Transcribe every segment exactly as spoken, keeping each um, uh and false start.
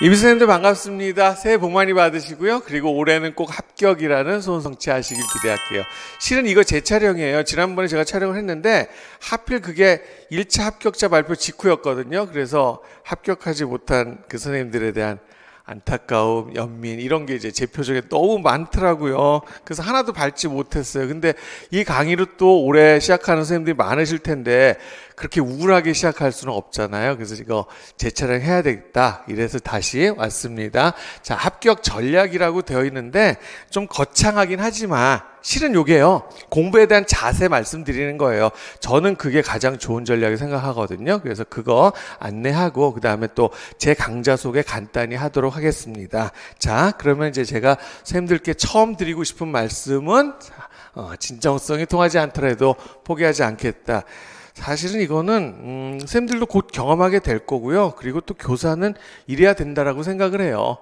임수쌤도 반갑습니다. 새해 복 많이 받으시고요. 그리고 올해는 꼭 합격이라는 소원 성취하시길 기대할게요. 실은 이거 제 촬영이에요. 지난번에 제가 촬영을 했는데 하필 그게 일 차 합격자 발표 직후였거든요. 그래서 합격하지 못한 그 선생님들에 대한 안타까움, 연민 이런 게 이제 제 표정에 너무 많더라고요. 그래서 하나도 밟지 못했어요. 근데 이 강의를 또 올해 시작하는 선생님들이 많으실 텐데 그렇게 우울하게 시작할 수는 없잖아요. 그래서 이거 재촬영해야 되겠다 이래서 다시 왔습니다. 자, 합격 전략이라고 되어 있는데 좀 거창하긴 하지만 실은 요게요, 공부에 대한 자세 말씀드리는 거예요. 저는 그게 가장 좋은 전략이 생각하거든요. 그래서 그거 안내하고 그 다음에 또 제 강좌 소개 간단히 하도록 하겠습니다. 자, 그러면 이제 제가 선생님들께 처음 드리고 싶은 말씀은 어, 진정성이 통하지 않더라도 포기하지 않겠다. 사실은 이거는 음, 선생님들도 곧 경험하게 될 거고요. 그리고 또 교사는 이래야 된다라고 생각을 해요.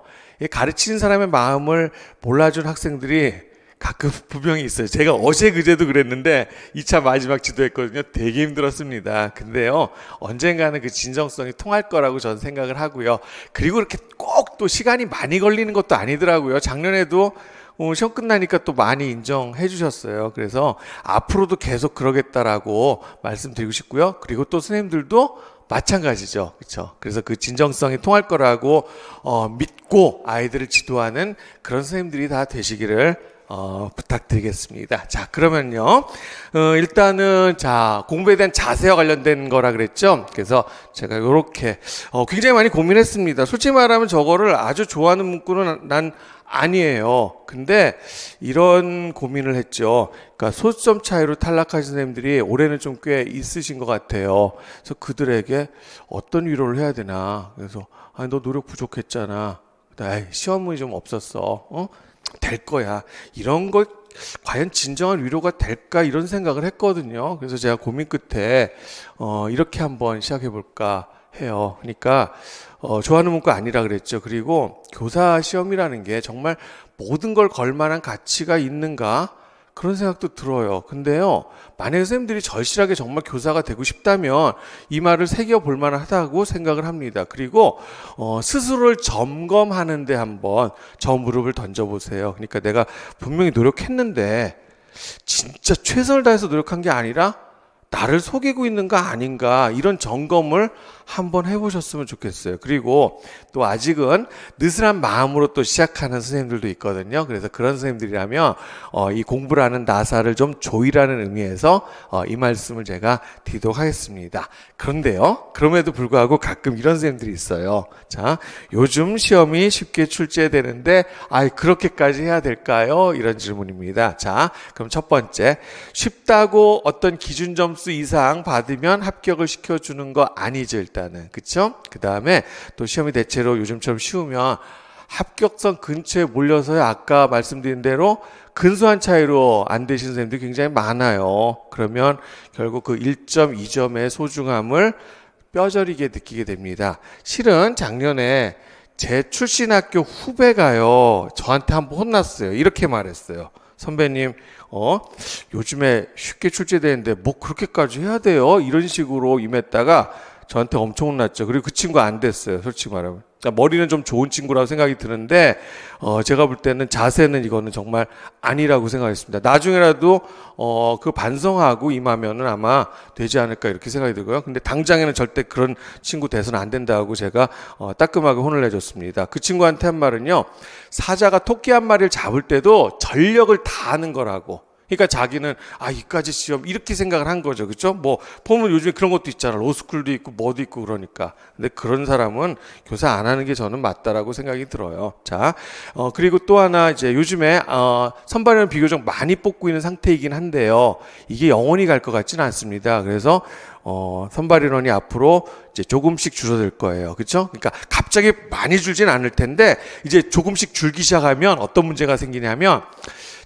가르치는 사람의 마음을 몰라준 학생들이 가끔 부병이 있어요. 제가 어제 그제도 그랬는데 이 차 마지막 지도했거든요. 되게 힘들었습니다. 근데요, 언젠가는 그 진정성이 통할 거라고 저는 생각을 하고요. 그리고 이렇게 꼭 또 시간이 많이 걸리는 것도 아니더라고요. 작년에도 어, 시험 끝나니까 또 많이 인정해 주셨어요. 그래서 앞으로도 계속 그러겠다라고 말씀드리고 싶고요. 그리고 또 선생님들도 마찬가지죠. 그렇죠? 그래서 그 진정성이 통할 거라고 어, 믿고 아이들을 지도하는 그런 선생님들이 다 되시기를 어, 부탁드리겠습니다. 자, 그러면요, 어, 일단은 자, 공부에 대한 자세와 관련된 거라 그랬죠. 그래서 제가 요렇게 어, 굉장히 많이 고민했습니다. 솔직히 말하면 저거를 아주 좋아하는 문구는 난 아니에요. 근데 이런 고민을 했죠. 그러니까 소수점 차이로 탈락하신 선생님들이 올해는 좀 꽤 있으신 것 같아요. 그래서 그들에게 어떤 위로를 해야 되나. 그래서 아니, 너 노력 부족했잖아. 에이, 시험문이 좀 없었어. 어? 될 거야. 이런 걸 과연 진정한 위로가 될까 이런 생각을 했거든요. 그래서 제가 고민 끝에 어, 이렇게 한번 시작해 볼까 해요. 그러니까 어, 좋아하는 문구 아니라 그랬죠. 그리고 교사 시험이라는 게 정말 모든 걸 걸만한 가치가 있는가 그런 생각도 들어요. 근데요, 만약에 선생님들이 절실하게 정말 교사가 되고 싶다면 이 말을 새겨 볼 만하다고 생각을 합니다. 그리고 어, 스스로를 점검하는 데 한번 저 무릎을 던져보세요. 그러니까 내가 분명히 노력했는데 진짜 최선을 다해서 노력한 게 아니라 나를 속이고 있는가 아닌가 이런 점검을 한번 해보셨으면 좋겠어요. 그리고 또 아직은 느슨한 마음으로 또 시작하는 선생님들도 있거든요. 그래서 그런 선생님들이라면 어, 이 공부라는 나사를 좀 조이라는 의미에서 어, 이 말씀을 제가 드리도록 하겠습니다. 그런데요, 그럼에도 불구하고 가끔 이런 선생님들이 있어요. 자, 요즘 시험이 쉽게 출제되는데 아이 그렇게까지 해야 될까요? 이런 질문입니다. 자, 그럼 첫 번째, 쉽다고 어떤 기준 점수 이상 받으면 합격을 시켜주는 거 아니죠. 일단은 그쵸? 그 다음에 또 시험이 대체로 요즘처럼 쉬우면 합격선 근처에 몰려서요, 아까 말씀드린 대로 근소한 차이로 안 되신 선생님들이 굉장히 많아요. 그러면 결국 그 일 점, 이 점의 소중함을 뼈저리게 느끼게 됩니다. 실은 작년에 제 출신 학교 후배가요, 저한테 한번 혼났어요. 이렇게 말했어요. 선배님, 어, 요즘에 쉽게 출제되는데 뭐 그렇게까지 해야 돼요? 이런 식으로 임했다가 저한테 엄청 혼났죠. 그리고 그 친구가 안 됐어요. 솔직히 말하면. 그러니까 머리는 좀 좋은 친구라고 생각이 드는데 어, 제가 볼 때는 자세는 이거는 정말 아니라고 생각했습니다. 나중에라도 어, 그 반성하고 임하면은 아마 되지 않을까 이렇게 생각이 들고요. 근데 당장에는 절대 그런 친구 돼서는 안 된다고 제가 어, 따끔하게 혼을 내줬습니다. 그 친구한테 한 말은요, 사자가 토끼 한 마리를 잡을 때도 전력을 다하는 거라고. 그러니까 자기는 아, 이까지 시험 이렇게 생각을 한 거죠. 그렇죠? 뭐 보면 요즘에 그런 것도 있잖아. 로스쿨도 있고 뭐도 있고 그러니까. 근데 그런 사람은 교사 안 하는 게 저는 맞다라고 생각이 들어요. 자, 어, 그리고 또 하나, 이제 요즘에 어, 선발에는 비교적 많이 뽑고 있는 상태이긴 한데요, 이게 영원히 갈 것 같지는 않습니다. 그래서 어, 선발 인원이 앞으로 이제 조금씩 줄어들 거예요. 그렇죠? 그러니까 갑자기 많이 줄진 않을 텐데 이제 조금씩 줄기 시작하면 어떤 문제가 생기냐면,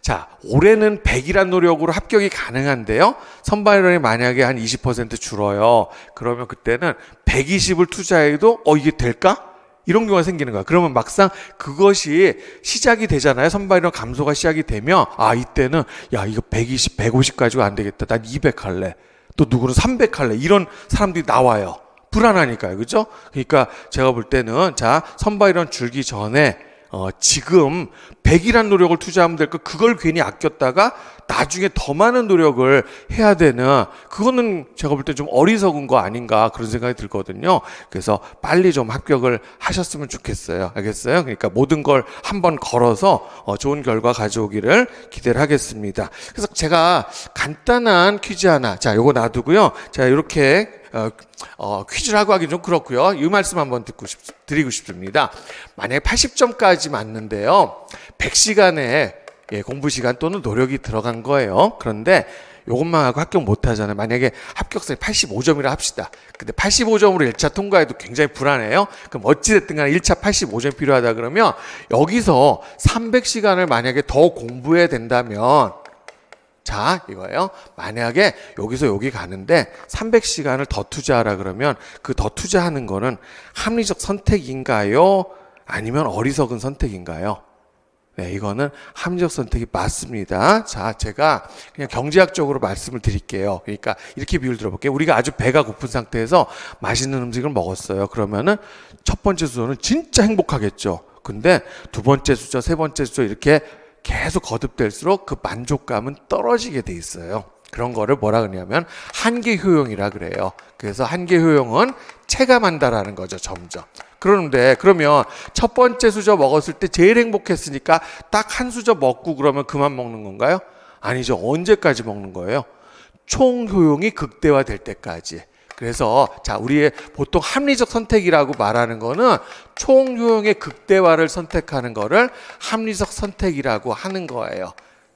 자, 올해는 백이란 노력으로 합격이 가능한데요, 선발인원이 만약에 한 이십 퍼센트 줄어요. 그러면 그때는 백이십을 투자해도 어, 이게 될까? 이런 경우가 생기는 거야. 그러면 막상 그것이 시작이 되잖아요. 선발인원 감소가 시작이 되면 아, 이때는 야, 이거 백이십, 백오십 가지고 안 되겠다. 난 이백 할래. 또 누구는 삼백 할래. 이런 사람들이 나와요. 불안하니까요. 그죠? 그러니까 제가 볼 때는 자, 선발이론 줄기 전에 어, 지금 백이란 노력을 투자하면 될 거 그걸 괜히 아꼈다가 나중에 더 많은 노력을 해야 되는 그거는 제가 볼 때 좀 어리석은 거 아닌가 그런 생각이 들거든요. 그래서 빨리 좀 합격을 하셨으면 좋겠어요. 알겠어요? 그러니까 모든 걸 한번 걸어서 어, 좋은 결과 가져오기를 기대를 하겠습니다. 그래서 제가 간단한 퀴즈 하나, 자 요거 놔두고요. 자 이렇게 어, 어, 퀴즈를 하고 하긴 좀 그렇고요. 이 말씀 한번 듣고 싶, 드리고 싶습니다. 만약에 팔십 점까지 맞는데요, 백 시간의 예, 공부 시간 또는 노력이 들어간 거예요. 그런데 이것만 하고 합격 못 하잖아요. 만약에 합격선이 팔십오 점이라 합시다. 근데 팔십오 점으로 일 차 통과해도 굉장히 불안해요. 그럼 어찌됐든 간에 일 차 팔십오 점이 필요하다 그러면 여기서 삼백 시간을 만약에 더 공부해야 된다면, 자 이거예요. 만약에 여기서 여기 가는데 삼백 시간을 더 투자하라 그러면 그 더 투자하는 거는 합리적 선택인가요? 아니면 어리석은 선택인가요? 네, 이거는 합리적 선택이 맞습니다. 자, 제가 그냥 경제학적으로 말씀을 드릴게요. 그러니까 이렇게 비율 들어볼게요. 우리가 아주 배가 고픈 상태에서 맛있는 음식을 먹었어요. 그러면은 첫 번째 수저는 진짜 행복하겠죠. 근데 두 번째 수저, 세 번째 수저 이렇게 계속 거듭될수록 그 만족감은 떨어지게 돼 있어요. 그런 거를 뭐라 그러냐면 한계 효용이라 그래요. 그래서 한계 효용은 체감한다라는 거죠, 점점. 그러는데 그러면 첫 번째 수저 먹었을 때 제일 행복했으니까 딱 한 수저 먹고 그러면 그만 먹는 건가요? 아니죠. 언제까지 먹는 거예요? 총 효용이 극대화될 때까지. 그래서 자, 우리의 보통 합리적 선택이라고 말하는 거는 총 효용의 극대화를 선택하는 거를 합리적 선택이라고 하는 거예요.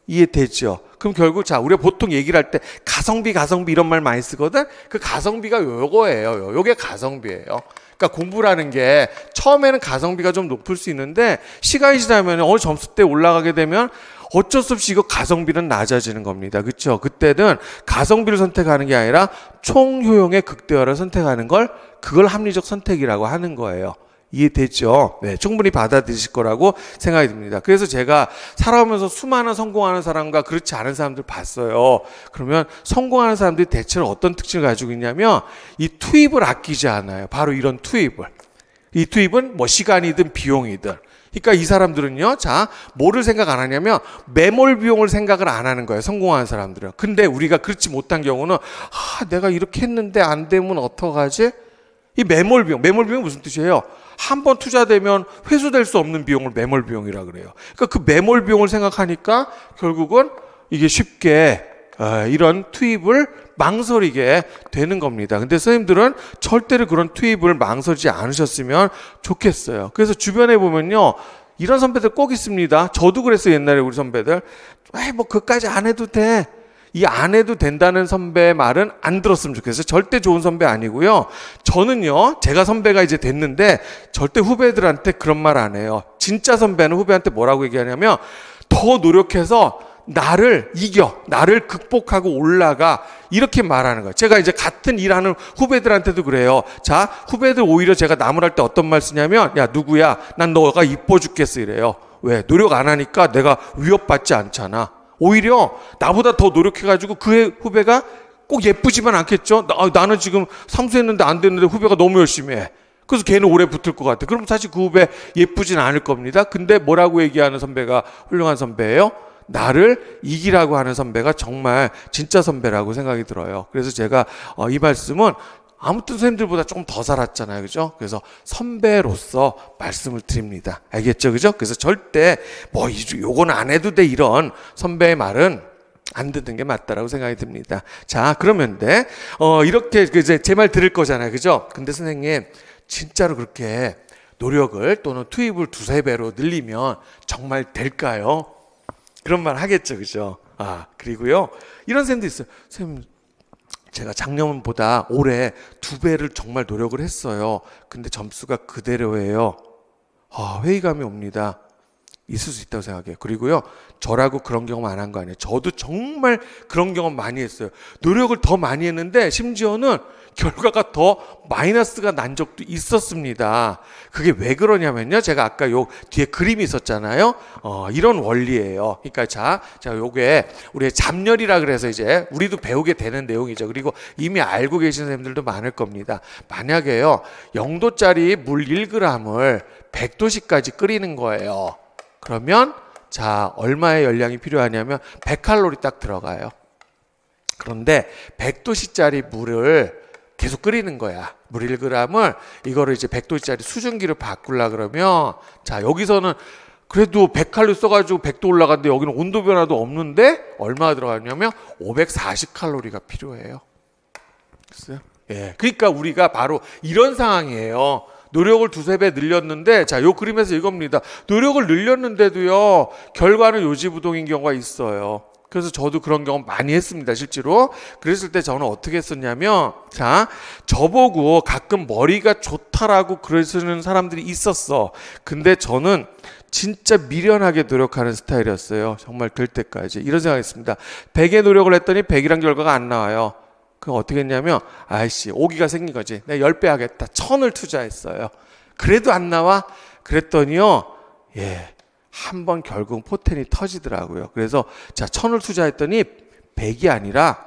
이해되죠? 그럼 결국 자, 우리가 보통 얘기를 할 때 가성비 가성비 이런 말 많이 쓰거든. 그 가성비가 요거예요. 요게 가성비예요. 그러니까 공부라는 게 처음에는 가성비가 좀 높을 수 있는데 시간이 지나면 어느 점수 때 올라가게 되면 어쩔 수 없이 이거 가성비는 낮아지는 겁니다. 그렇죠? 그때는 가성비를 선택하는 게 아니라 총 효용의 극대화를 선택하는 걸 그걸 합리적 선택이라고 하는 거예요. 이해됐죠? 네, 충분히 받아들이실 거라고 생각이 듭니다. 그래서 제가 살아오면서 수많은 성공하는 사람과 그렇지 않은 사람들 봤어요. 그러면 성공하는 사람들이 대체로 어떤 특징을 가지고 있냐면 이 투입을 아끼지 않아요. 바로 이런 투입을. 이 투입은 뭐 시간이든 비용이든. 그러니까 이 사람들은요, 자, 뭐를 생각 안 하냐면 매몰 비용을 생각을 안 하는 거예요. 성공하는 사람들은. 근데 우리가 그렇지 못한 경우는 아, 내가 이렇게 했는데 안 되면 어떡하지? 이 매몰 비용, 매몰 비용이 무슨 뜻이에요? 한 번 투자되면 회수될 수 없는 비용을 매몰 비용이라 그래요. 그러니까 그 매몰 비용을 생각하니까 결국은 이게 쉽게 이런 투입을 망설이게 되는 겁니다. 근데 선생님들은 절대로 그런 투입을 망설이지 않으셨으면 좋겠어요. 그래서 주변에 보면요, 이런 선배들 꼭 있습니다. 저도 그랬어요. 옛날에 우리 선배들. 에이, 뭐 그까지 안 해도 돼. 이 안 해도 된다는 선배의 말은 안 들었으면 좋겠어요. 절대 좋은 선배 아니고요. 저는요, 제가 선배가 이제 됐는데 절대 후배들한테 그런 말 안 해요. 진짜 선배는 후배한테 뭐라고 얘기하냐면 더 노력해서 나를 이겨, 나를 극복하고 올라가, 이렇게 말하는 거예요. 제가 이제 같은 일하는 후배들한테도 그래요. 자, 후배들 오히려 제가 나무랄 때 어떤 말 쓰냐면, 야, 누구야? 난 너가 이뻐 죽겠어. 이래요. 왜? 노력 안 하니까 내가 위협받지 않잖아. 오히려 나보다 더 노력해가지고 그 후배가 꼭 예쁘지만 않겠죠? 나, 나는 지금 삼수했는데 안 됐는데 후배가 너무 열심히 해. 그래서 걔는 오래 붙을 것 같아. 그럼 사실 그 후배 예쁘진 않을 겁니다. 근데 뭐라고 얘기하는 선배가 훌륭한 선배예요? 나를 이기라고 하는 선배가 정말 진짜 선배라고 생각이 들어요. 그래서 제가 이 말씀은 아무튼 선생님들보다 조금 더 살았잖아요. 그죠? 그래서 선배로서 말씀을 드립니다. 알겠죠? 그죠? 그래서 절대 뭐 요건 안 해도 돼 이런 선배의 말은 안 듣는 게 맞다라고 생각이 듭니다. 자, 그러면 네, 어, 이렇게 이제 제 말 들을 거잖아요. 그죠? 근데 선생님 진짜로 그렇게 노력을 또는 투입을 두세 배로 늘리면 정말 될까요? 그런 말 하겠죠. 그죠? 아, 그리고요, 이런 쌤도 있어요. 선생님, 제가 작년보다 올해 두 배를 정말 노력을 했어요. 근데 점수가 그대로예요. 아, 회의감이 옵니다. 있을 수 있다고 생각해요. 그리고요, 저라고 그런 경험 안 한 거 아니에요. 저도 정말 그런 경험 많이 했어요. 노력을 더 많이 했는데 심지어는 결과가 더 마이너스가 난 적도 있었습니다. 그게 왜 그러냐면요, 제가 아까 요 뒤에 그림이 있었잖아요. 어, 이런 원리예요. 그러니까 자, 자 요게 우리의 잡렬이라 그래서 이제 우리도 배우게 되는 내용이죠. 그리고 이미 알고 계신 선생님들도 많을 겁니다. 만약에요, 영 도짜리 물 일 그램을 백 도씨까지 끓이는 거예요. 그러면 자, 얼마의 열량이 필요하냐면 백 칼로리 딱 들어가요. 그런데 백 도씨짜리 물을 계속 끓이는 거야. 물 일 그램을 이거를 이제 백 도씨짜리 수증기로 바꾸려 그러면 자, 여기서는 그래도 백 칼로리 써가지고 백 도 올라갔는데 여기는 온도 변화도 없는데 얼마가 들어가냐면 오백사십 칼로리가 필요해요. 글쎄요. 예, 그러니까 우리가 바로 이런 상황이에요. 노력을 두세 배 늘렸는데, 자, 요 그림에서 이겁니다. 노력을 늘렸는데도요, 결과는 요지부동인 경우가 있어요. 그래서 저도 그런 경험 많이 했습니다, 실제로. 그랬을 때 저는 어떻게 했었냐면, 자, 저보고 가끔 머리가 좋다라고 그러시는 사람들이 있었어. 근데 저는 진짜 미련하게 노력하는 스타일이었어요. 정말 될 때까지. 이런 생각했습니다. 백의 노력을 했더니 백이란 결과가 안 나와요. 그럼 어떻게 했냐면, 아이씨, 오기가 생긴 거지. 내가 열 배 하겠다. 천을 투자했어요. 그래도 안 나와? 그랬더니요, 예, 한 번 결국 포텐이 터지더라고요. 그래서 자, 천을 투자했더니 백이 아니라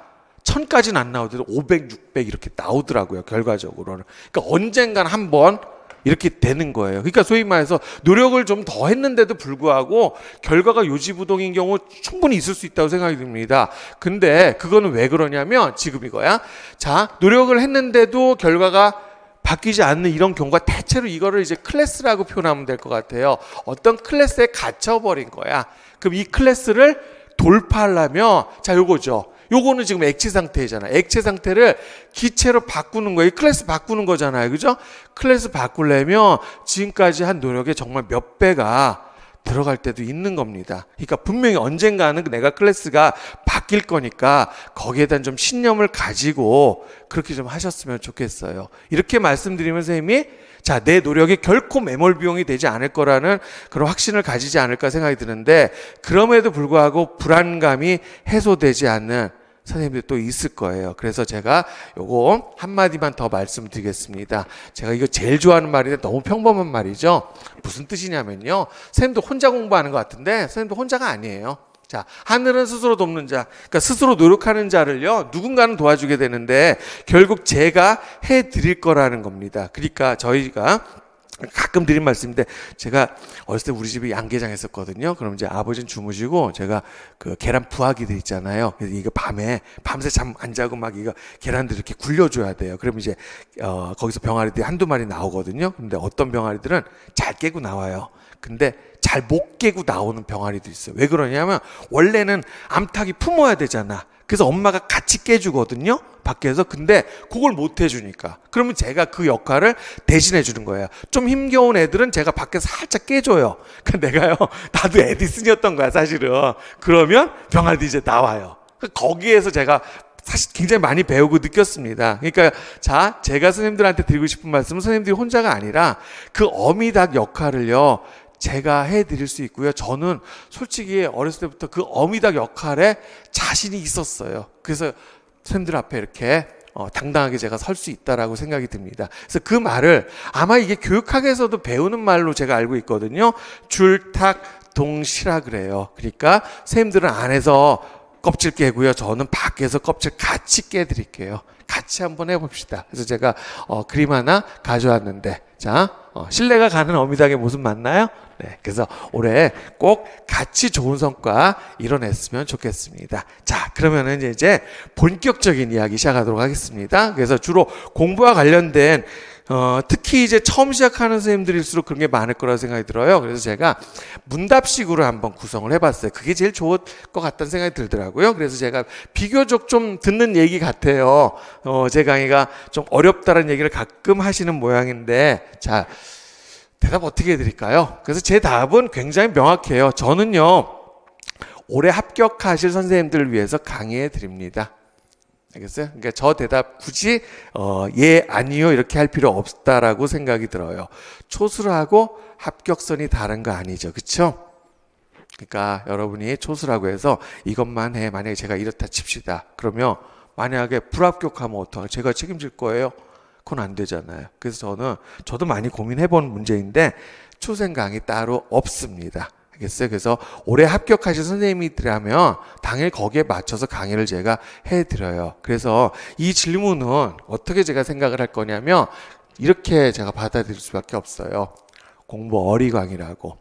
천까지는 안 나오더라도 오백, 육백 이렇게 나오더라고요, 결과적으로는. 그러니까 언젠간 한 번 이렇게 되는 거예요. 그러니까 소위 말해서 노력을 좀 더 했는데도 불구하고 결과가 요지부동인 경우 충분히 있을 수 있다고 생각이 듭니다. 근데 그거는 왜 그러냐면 지금 이거야. 자, 노력을 했는데도 결과가 바뀌지 않는 이런 경우가 대체로 이거를 이제 클래스라고 표현하면 될 것 같아요. 어떤 클래스에 갇혀버린 거야. 그럼 이 클래스를 돌파하려면 자, 요거죠. 요거는 지금 액체 상태잖아. 액체 상태를 기체로 바꾸는 거예요. 클래스 바꾸는 거잖아요. 그죠? 클래스 바꾸려면 지금까지 한 노력에 정말 몇 배가 들어갈 때도 있는 겁니다. 그러니까 분명히 언젠가는 내가 클래스가 바뀔 거니까 거기에 대한 좀 신념을 가지고 그렇게 좀 하셨으면 좋겠어요. 이렇게 말씀드리면 선생님이 자, 내 노력이 결코 매몰 비용이 되지 않을 거라는 그런 확신을 가지지 않을까 생각이 드는데, 그럼에도 불구하고 불안감이 해소되지 않는 선생님들 또 있을 거예요. 그래서 제가 요거 한마디만 더 말씀드리겠습니다. 제가 이거 제일 좋아하는 말인데 너무 평범한 말이죠. 무슨 뜻이냐면요, 선생님도 혼자 공부하는 것 같은데 선생님도 혼자가 아니에요. 자, 하늘은 스스로 돕는 자, 그러니까 스스로 노력하는 자를요, 누군가는 도와주게 되는데 결국 제가 해드릴 거라는 겁니다. 그러니까 저희가 가끔 드린 말씀인데, 제가 어렸을 때 우리 집이 양계장 했었거든요. 그럼 이제 아버지는 주무시고 제가 그 계란 부화기들 있잖아요. 그래서 이거 밤에 밤새 잠 안 자고 막 이거 계란들 이렇게 굴려줘야 돼요. 그럼 이제 어 거기서 병아리들이 한두 마리 나오거든요. 근데 어떤 병아리들은 잘 깨고 나와요. 근데 잘 못 깨고 나오는 병아리도 있어요. 왜 그러냐면 원래는 암탉이 품어야 되잖아. 그래서 엄마가 같이 깨주거든요, 밖에서. 근데 그걸 못 해주니까 그러면 제가 그 역할을 대신해 주는 거예요. 좀 힘겨운 애들은 제가 밖에서 살짝 깨줘요. 그러니까 내가요, 나도 에디슨이었던 거야, 사실은. 그러면 병아리도 이제 나와요. 거기에서 제가 사실 굉장히 많이 배우고 느꼈습니다. 그러니까 자, 제가 선생님들한테 드리고 싶은 말씀은 선생님들이 혼자가 아니라 그 어미닭 역할을요, 제가 해드릴 수 있고요. 저는 솔직히 어렸을 때부터 그 어미닭 역할에 자신이 있었어요. 그래서 선생님들 앞에 이렇게 어, 당당하게 제가 설 수 있다라고 생각이 듭니다. 그래서 그 말을 아마 이게 교육학에서도 배우는 말로 제가 알고 있거든요. 줄탁 동시라 그래요. 그러니까 선생님들은 안에서 껍질 깨고요, 저는 밖에서 껍질 같이 깨드릴게요. 같이 한번 해봅시다. 그래서 제가 어, 그림 하나 가져왔는데, 자, 어, 신뢰가 가는 어미닭의 모습 맞나요? 네, 그래서 올해 꼭 같이 좋은 성과 이뤄냈으면 좋겠습니다. 자, 그러면은 이제, 이제 본격적인 이야기 시작하도록 하겠습니다. 그래서 주로 공부와 관련된 어, 특히 이제 처음 시작하는 선생님들일수록 그런 게 많을 거라고 생각이 들어요. 그래서 제가 문답식으로 한번 구성을 해봤어요. 그게 제일 좋을 것 같다는 생각이 들더라고요. 그래서 제가 비교적 좀 듣는 얘기 같아요. 어, 제 강의가 좀 어렵다는 얘기를 가끔 하시는 모양인데, 자, 대답 어떻게 해드릴까요? 그래서 제 답은 굉장히 명확해요. 저는요, 올해 합격하실 선생님들을 위해서 강의해 드립니다. 알겠어요? 그러니까 저 대답 굳이 어, 예, 아니요 이렇게 할 필요 없다라고 생각이 들어요. 초수라고 합격선이 다른 거 아니죠, 그렇죠? 그러니까 여러분이 초수라고 해서 이것만 해, 만약에 제가 이렇다 칩시다. 그러면 만약에 불합격하면 어떡해요? 제가 책임질 거예요? 그건 안 되잖아요. 그래서 저는 저도 많이 고민해본 문제인데 초생 강의 따로 없습니다. 알겠어요? 그래서 올해 합격하신 선생님이라면 당일 거기에 맞춰서 강의를 제가 해드려요. 그래서 이 질문은 어떻게 제가 생각을 할 거냐면 이렇게 제가 받아들일 수밖에 없어요. 공부 어리광이라고.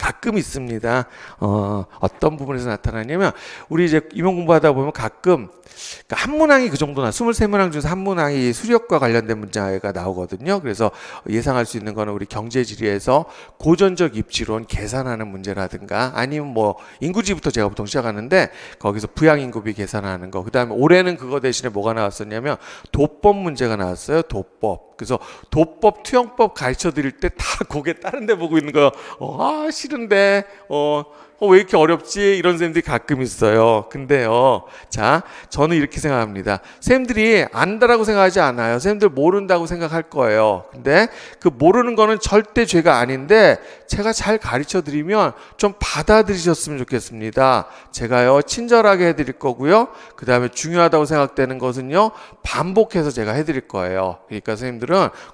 가끔 있습니다. 어, 어떤 부분에서 나타나냐면 우리 이제 임용 공부하다 보면 가끔 한 문항이 그 정도나 이십삼 문항 중에서 한 문항이 수력과 관련된 문제가 나오거든요. 그래서 예상할 수 있는 거는 우리 경제지리에서 고전적 입지론 계산하는 문제라든가 아니면 뭐 인구지부터 제가 보통 시작하는데 거기서 부양인구비 계산하는 거. 그 다음에 올해는 그거 대신에 뭐가 나왔었냐면 도법 문제가 나왔어요. 도법. 그래서 도법, 투영법 가르쳐 드릴 때 다 고개 다른 데 보고 있는 거예요. 어, 아, 싫은데 어, 어, 왜 이렇게 어렵지? 이런 선생님들이 가끔 있어요. 근데요, 자, 저는 이렇게 생각합니다. 선생님들이 안다라고 생각하지 않아요. 선생님들 모른다고 생각할 거예요. 근데 그 모르는 거는 절대 죄가 아닌데 제가 잘 가르쳐 드리면 좀 받아들이셨으면 좋겠습니다. 제가요 친절하게 해드릴 거고요. 그 다음에 중요하다고 생각되는 것은요 반복해서 제가 해드릴 거예요. 그러니까 선생님들은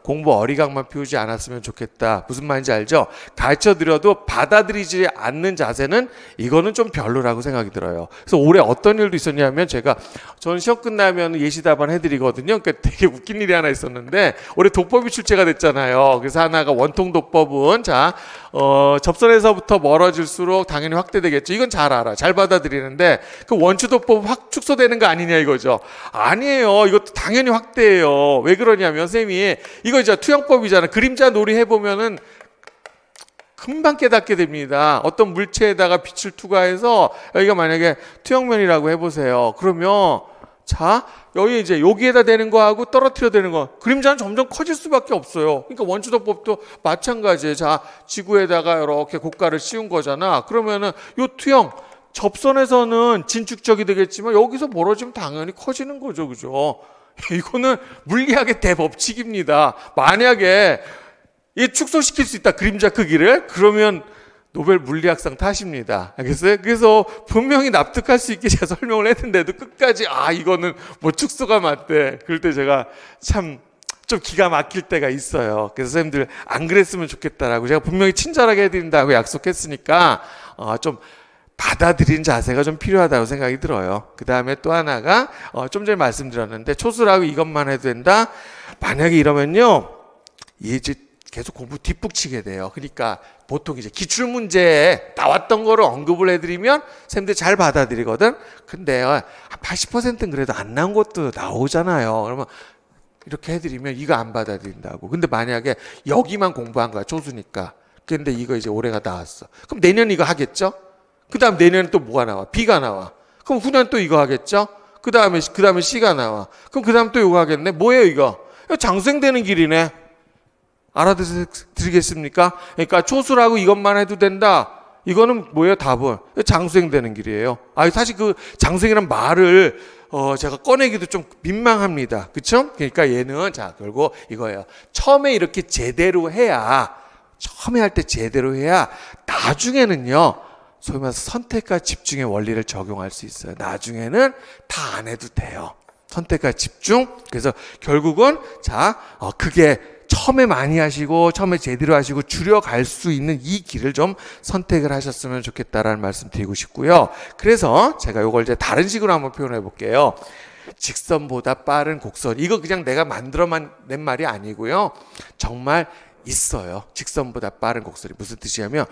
공부 어리광만 피우지 않았으면 좋겠다. 무슨 말인지 알죠? 가르쳐 드려도 받아들이지 않는 자세는 이거는 좀 별로라고 생각이 들어요. 그래서 올해 어떤 일도 있었냐면 제가 전 시험 끝나면 예시답안 해드리거든요. 그러니까 되게 웃긴 일이 하나 있었는데 올해 도법이 출제가 됐잖아요. 그래서 하나가 원통 도법은 자 어, 접선에서부터 멀어질수록 당연히 확대되겠죠. 이건 잘 알아, 잘 받아들이는데 그 원추 도법 확 축소되는 거 아니냐 이거죠. 아니에요. 이것도 당연히 확대예요. 왜 그러냐면 쌤이 이거 이제 투영법이잖아. 그림자 놀이 해보면은. 금방 깨닫게 됩니다. 어떤 물체에다가 빛을 투과해서 여기가 만약에 투영면이라고 해보세요. 그러면 자 여기 이제 여기에다 대는 거하고 떨어뜨려 대는 거 그림자는 점점 커질 수밖에 없어요. 그러니까 원추도법도 마찬가지예요. 자 지구에다가 이렇게 고가를 씌운 거잖아. 그러면은 요 투영 접선에서는 진축적이 되겠지만 여기서 멀어지면 당연히 커지는 거죠, 그죠? 이거는 물리학의 대법칙입니다. 만약에 이 축소시킬 수 있다 그림자 크기를 그러면 노벨 물리학상 탓입니다. 알겠어요? 그래서 분명히 납득할 수 있게 제가 설명을 했는데도 끝까지 아 이거는 뭐 축소가 맞대. 그럴 때 제가 참 좀 기가 막힐 때가 있어요. 그래서 선생님들 안 그랬으면 좋겠다라고 제가 분명히 친절하게 해드린다고 약속했으니까 어, 좀 받아들인 자세가 좀 필요하다고 생각이 들어요. 그 다음에 또 하나가 어, 좀 전에 말씀드렸는데 초수라고 이것만 해도 된다. 만약에 이러면요 이제 계속 공부 뒷북치게 돼요. 그러니까 보통 이제 기출문제에 나왔던 거를 언급을 해드리면 쌤들 잘 받아들이거든. 근데 팔십 퍼센트는 그래도 안 나온 것도 나오잖아요. 그러면 이렇게 해드리면 이거 안 받아들인다고. 근데 만약에 여기만 공부한 거야. 초수니까. 근데 이거 이제 올해가 나왔어. 그럼 내년 이거 하겠죠? 그 다음 내년에 또 뭐가 나와? B가 나와. 그럼 후년 또 이거 하겠죠? 그 다음에, 그 다음에 C가 나와. 그럼 그 다음 또 이거 하겠네. 뭐예요 이거? 이거 장생되는 길이네. 알아드리겠습니까? 그러니까 초수라고 이것만 해도 된다. 이거는 뭐예요? 답은 장수행되는 길이에요. 아, 사실 그 장수행이란 말을 어, 제가 꺼내기도 좀 민망합니다. 그렇죠? 그러니까 얘는 자 결국 이거예요. 처음에 이렇게 제대로 해야 처음에 할 때 제대로 해야 나중에는요. 소위 말해서 선택과 집중의 원리를 적용할 수 있어요. 나중에는 다 안 해도 돼요. 선택과 집중. 그래서 결국은 자 어, 그게 처음에 많이 하시고 처음에 제대로 하시고 줄여갈 수 있는 이 길을 좀 선택을 하셨으면 좋겠다라는 말씀 드리고 싶고요. 그래서 제가 이걸 이제 다른 식으로 한번 표현해 볼게요. 직선보다 빠른 곡선. 이거 그냥 내가 만들어낸 말이 아니고요. 정말 있어요. 직선보다 빠른 곡선이 무슨 뜻이냐면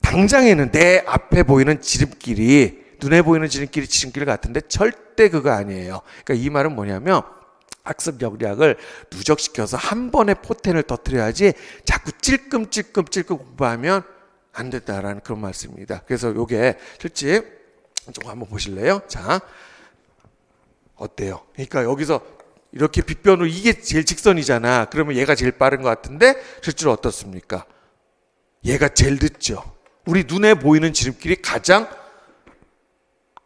당장에는 내 앞에 보이는 지름길이 눈에 보이는 지름길이 지름길 같은데 절대 그거 아니에요. 그러니까 이 말은 뭐냐면 학습 역량을 누적시켜서 한 번에 포텐을 터뜨려야지 자꾸 찔끔찔끔찔끔 공부하면 안 된다라는 그런 말씀입니다. 그래서 요게 실제 좀 한번 보실래요? 자, 어때요? 그러니까 여기서 이렇게 빗변으로 이게 제일 직선이잖아. 그러면 얘가 제일 빠른 것 같은데 실제로 어떻습니까? 얘가 제일 늦죠. 우리 눈에 보이는 지름길이 가장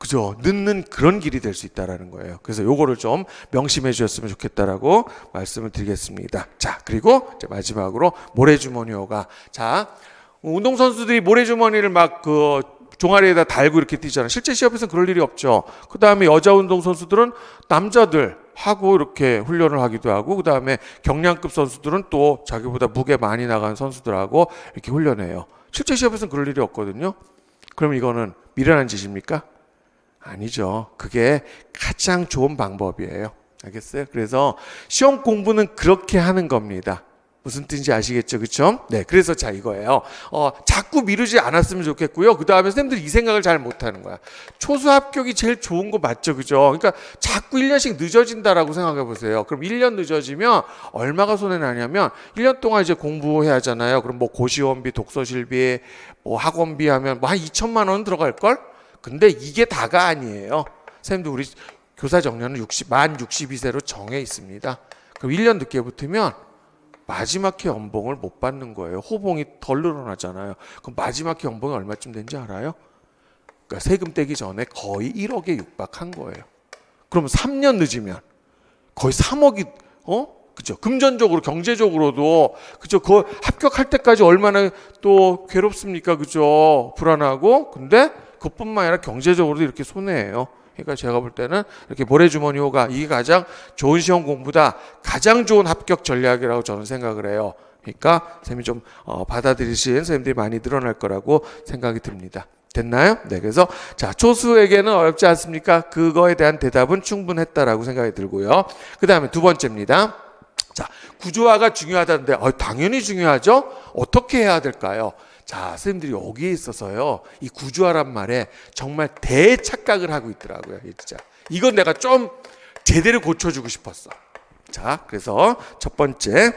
그죠? 늦는 그런 길이 될 수 있다라는 거예요. 그래서 요거를 좀 명심해 주셨으면 좋겠다라고 말씀을 드리겠습니다. 자, 그리고 이제 마지막으로 모래주머니 요가. 자, 운동선수들이 모래주머니를 막 그 종아리에다 달고 이렇게 뛰잖아요. 실제 시합에서는 그럴 일이 없죠. 그 다음에 여자 운동 선수들은 남자들 하고 이렇게 훈련을 하기도 하고, 그 다음에 경량급 선수들은 또 자기보다 무게 많이 나간 선수들하고 이렇게 훈련해요. 실제 시합에서는 그럴 일이 없거든요. 그럼 이거는 미련한 짓입니까? 아니죠. 그게 가장 좋은 방법이에요. 알겠어요? 그래서 시험 공부는 그렇게 하는 겁니다. 무슨 뜻인지 아시겠죠? 그쵸? 네, 그래서 자 이거예요. 어, 자꾸 미루지 않았으면 좋겠고요. 그 다음에 선생님들 이 생각을 잘 못하는 거야. 초수 합격이 제일 좋은 거 맞죠? 그죠? 그러니까 자꾸 일 년씩 늦어진다라고 생각해 보세요. 그럼 일 년 늦어지면 얼마가 손해 나냐면 일 년 동안 이제 공부해야 하잖아요. 그럼 뭐 고시원비, 독서실비, 뭐 학원비 하면 뭐 한 이천만 원 들어갈걸? 근데 이게 다가 아니에요. 선생님도 우리 교사 정년은 육십, 만 육십이 세로 정해 있습니다. 그럼 일 년 늦게 붙으면 마지막 해 연봉을 못 받는 거예요. 호봉이 덜 늘어나잖아요. 그럼 마지막 해 연봉이 얼마쯤 되는지 알아요? 그러니까 세금 떼기 전에 거의 일억에 육박한 거예요. 그럼 삼 년 늦으면 거의 삼억이, 어? 그죠? 금전적으로, 경제적으로도, 그죠? 그 합격할 때까지 얼마나 또 괴롭습니까? 그죠? 불안하고. 근데 그것뿐만 아니라 경제적으로도 이렇게 손해예요. 그러니까 제가 볼 때는 이렇게 모래주머니 호가 이게 가장 좋은 시험 공부다, 가장 좋은 합격 전략이라고 저는 생각을 해요. 그러니까 선생님이 좀 어, 받아들이신 선생님들이 많이 늘어날 거라고 생각이 듭니다. 됐나요? 네, 그래서 자, 초수에게는 어렵지 않습니까? 그거에 대한 대답은 충분했다라고 생각이 들고요. 그 다음에 두 번째입니다. 자, 구조화가 중요하다는데 어, 당연히 중요하죠? 어떻게 해야 될까요? 자, 선생님들이 여기에 있어서요, 이 구조화란 말에 정말 대착각을 하고 있더라고요. 진짜 이건 내가 좀 제대로 고쳐주고 싶었어. 자, 그래서 첫 번째,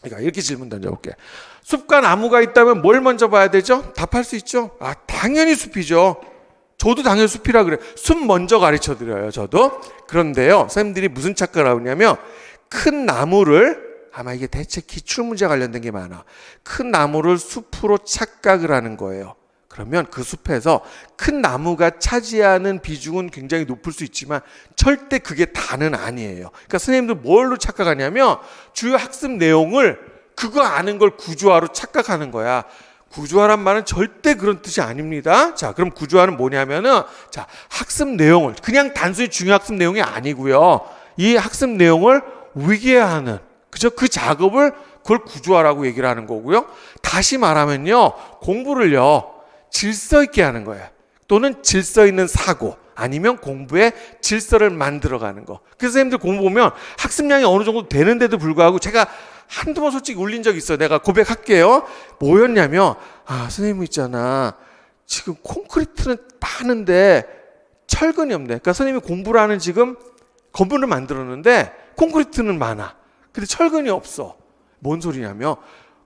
그러니까 이렇게 질문 던져볼게요. 숲과 나무가 있다면 뭘 먼저 봐야 되죠? 답할 수 있죠? 아, 당연히 숲이죠. 저도 당연히 숲이라 그래요. 숲 먼저 가르쳐드려요, 저도. 그런데요, 선생님들이 무슨 착각을 하냐면 큰 나무를, 아마 이게 대체 기출문제와 관련된 게 많아. 큰 나무를 숲으로 착각을 하는 거예요. 그러면 그 숲에서 큰 나무가 차지하는 비중은 굉장히 높을 수 있지만 절대 그게 다는 아니에요. 그러니까 선생님들 뭘로 착각하냐면 주요 학습 내용을 그거 아는 걸 구조화로 착각하는 거야. 구조화란 말은 절대 그런 뜻이 아닙니다. 자, 그럼 구조화는 뭐냐면은, 자, 학습 내용을 그냥 단순히 중요 학습 내용이 아니고요. 이 학습 내용을 위계하는, 그죠? 그 작업을, 그걸 구조화라고 얘기를 하는 거고요. 다시 말하면요, 공부를요, 질서 있게 하는 거예요. 또는 질서 있는 사고, 아니면 공부의 질서를 만들어가는 거. 그래서 선생님들 공부 보면 학습량이 어느 정도 되는데도 불구하고 제가 한두 번 솔직히 울린 적이 있어요. 내가 고백할게요. 뭐였냐면, 아, 선생님 있잖아, 지금 콘크리트는 많은데 철근이 없네. 그러니까 선생님이 공부라는 지금 건물을 만들었는데 콘크리트는 많아. 근데 철근이 없어. 뭔 소리냐면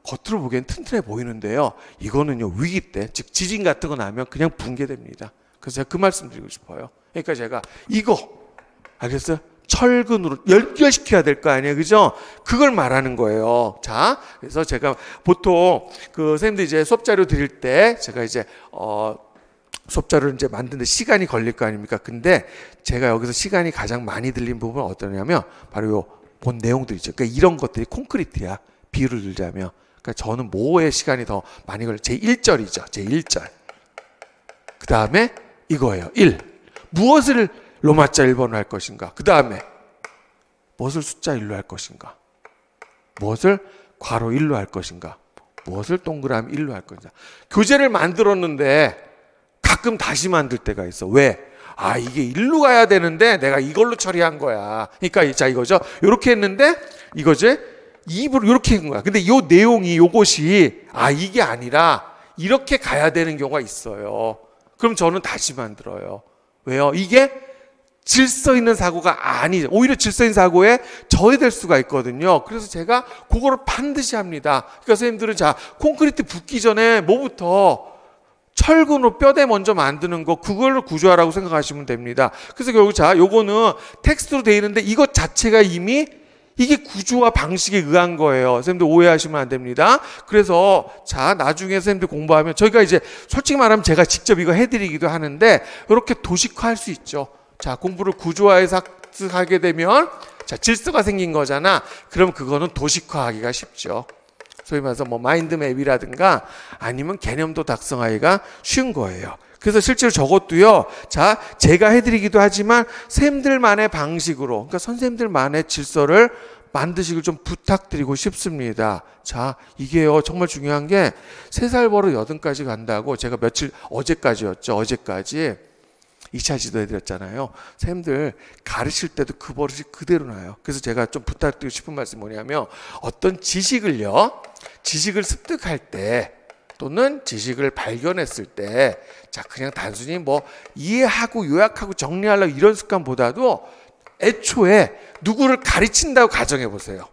겉으로 보기엔 튼튼해 보이는데요, 이거는요 위기 때, 즉 지진 같은 거 나면 그냥 붕괴됩니다. 그래서 제가 그 말씀 드리고 싶어요. 그러니까 제가 이거, 알겠어요? 철근으로 연결시켜야 될 거 아니에요, 그죠? 그걸 말하는 거예요. 자, 그래서 제가 보통 그 선생님들 이제 수업 자료 드릴 때 제가 이제 어 수업 자료를 이제 만드는데 시간이 걸릴 거 아닙니까? 근데 제가 여기서 시간이 가장 많이 들린 부분은 어떠냐면 바로 요 본 내용들 있죠. 그러니까 이런 것들이 콘크리트야. 비유를 들자면. 그러니까 저는 뭐에 시간이 더 많이 걸려요? 제일 절이죠. 제일 절. 그 다음에 이거예요. 일. 무엇을 로마자 일 번으로 할 것인가? 그 다음에 무엇을 숫자 일로 할 것인가? 무엇을 괄호 일로 할 것인가? 무엇을 동그라미 일로 할 것인가? 교재를 만들었는데 가끔 다시 만들 때가 있어. 왜? 아, 이게 일로 가야 되는데 내가 이걸로 처리한 거야. 그러니까 자, 이거죠. 이렇게 했는데 이거지. 입으로 이렇게 한 거야. 근데 요 내용이, 요것이 아, 이게 아니라 이렇게 가야 되는 경우가 있어요. 그럼 저는 다시 만들어요. 왜요? 이게 질서 있는 사고가 아니죠. 오히려 질서 있는 사고에 저해될 수가 있거든요. 그래서 제가 그거를 반드시 합니다. 그러니까 선생님들은 자, 콘크리트 붓기 전에 뭐부터, 철근으로 뼈대 먼저 만드는 거, 그걸 구조화라고 생각하시면 됩니다. 그래서 결국 자, 요거는 텍스트로 되어 있는데 이것 자체가 이미 이게 구조화 방식에 의한 거예요. 선생님들 오해하시면 안 됩니다. 그래서 자, 나중에 선생님들 공부하면 저희가 이제 솔직히 말하면 제가 직접 이거 해드리기도 하는데 이렇게 도식화할 수 있죠. 자, 공부를 구조화해서 하게 되면 자, 질서가 생긴 거잖아. 그럼 그거는 도식화하기가 쉽죠. 소위 말해서 뭐 마인드맵이라든가 아니면 개념도 작성하기가 쉬운 거예요. 그래서 실제로 저것도요, 자, 제가 해드리기도 하지만 쌤들만의 방식으로, 그러니까 선생님들만의 질서를 만드시길 좀 부탁드리고 싶습니다. 자, 이게요, 정말 중요한 게 세 살 버릇 여든까지 간다고 제가 며칠, 어제까지였죠. 어제까지 이 차 지도 해드렸잖아요. 쌤들 가르칠 때도 그 버릇이 그대로 나요. 그래서 제가 좀 부탁드리고 싶은 말씀이 뭐냐면, 어떤 지식을요, 지식을 습득할 때 또는 지식을 발견했을 때, 자, 그냥 단순히 뭐 이해하고 요약하고 정리하려고 이런 습관보다도 애초에 누구를 가르친다고 가정해 보세요.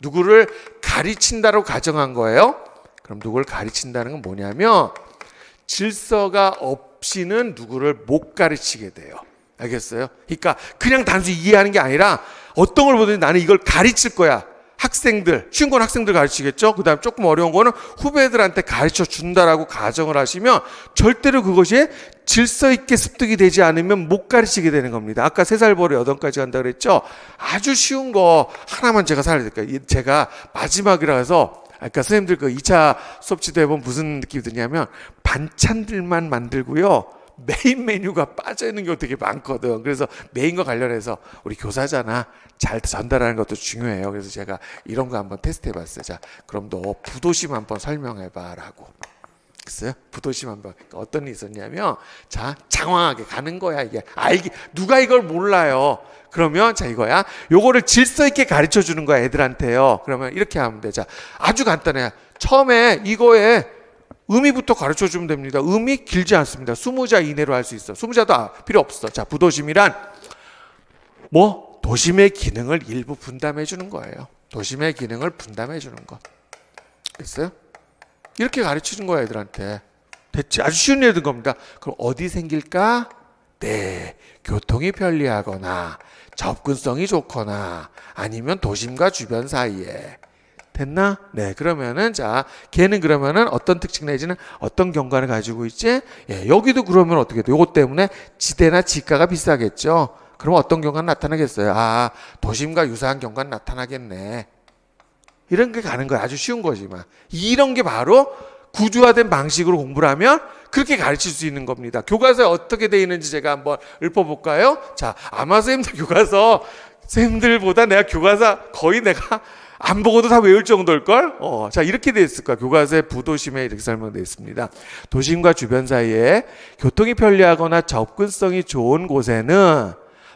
누구를 가르친다고 가정한 거예요. 그럼 누구를 가르친다는 건 뭐냐면, 질서가 없이는 누구를 못 가르치게 돼요. 알겠어요? 그러니까 그냥 단순히 이해하는 게 아니라 어떤 걸 보든지 나는 이걸 가르칠 거야. 학생들, 쉬운 건 학생들 가르치겠죠. 그 다음 조금 어려운 거는 후배들한테 가르쳐 준다라고 가정을 하시면 절대로 그것이 질서 있게 습득이 되지 않으면 못 가르치게 되는 겁니다. 아까 세 살 버릇 여덟까지 간다 그랬죠. 아주 쉬운 거 하나만 제가 살려드릴게요. 제가 마지막이라 해서 아까 선생님들 그 이 차 수업 지도해 보면 무슨 느낌이 드냐면, 반찬들만 만들고요, 메인 메뉴가 빠져있는 경우 되게 많거든. 그래서 메인과 관련해서 우리 교사잖아, 잘 전달하는 것도 중요해요. 그래서 제가 이런 거 한번 테스트해봤어요. 자, 그럼 너 부도심 한번 설명해봐라고. 글쎄요, 부도심 한번. 어떤 일이 있었냐면, 자, 장황하게 가는 거야. 이게 알기, 누가 이걸 몰라요. 그러면 자, 이거야. 요거를 질서 있게 가르쳐 주는 거야, 애들한테요. 그러면 이렇게 하면 돼. 자, 아주 간단해. 처음에 이거에 의미부터 가르쳐주면 됩니다. 의미 길지 않습니다. 스무 자 이내로 할 수 있어. 스무 자도 필요 없어. 자, 부도심이란 뭐 도심의 기능을 일부 분담해 주는 거예요. 도심의 기능을 분담해 주는 거. 됐어요? 이렇게 가르치는 거야, 애들한테. 됐지? 아주 쉬운 예를 든 겁니다. 그럼 어디 생길까? 네, 교통이 편리하거나 접근성이 좋거나 아니면 도심과 주변 사이에. 됐나? 네, 그러면은, 자, 걔는 그러면은 어떤 특징 내지는 어떤 경관을 가지고 있지? 예, 여기도 그러면 어떻게 돼? 요것 때문에 지대나 지가가 비싸겠죠? 그럼 어떤 경관 나타나겠어요? 아, 도심과 유사한 경관 나타나겠네. 이런 게 가는 거야. 아주 쉬운 거지만. 이런 게 바로 구조화된 방식으로 공부를 하면 그렇게 가르칠 수 있는 겁니다. 교과서에 어떻게 돼 있는지 제가 한번 읊어볼까요? 자, 아마 선생님들 교과서, 선생님들보다 내가 교과서 거의 내가 안 보고도 다 외울 정도일걸? 어, 자, 이렇게 되어 있을 거야. 교과서의 부도심에 이렇게 설명되어 있습니다. 도심과 주변 사이에 교통이 편리하거나 접근성이 좋은 곳에는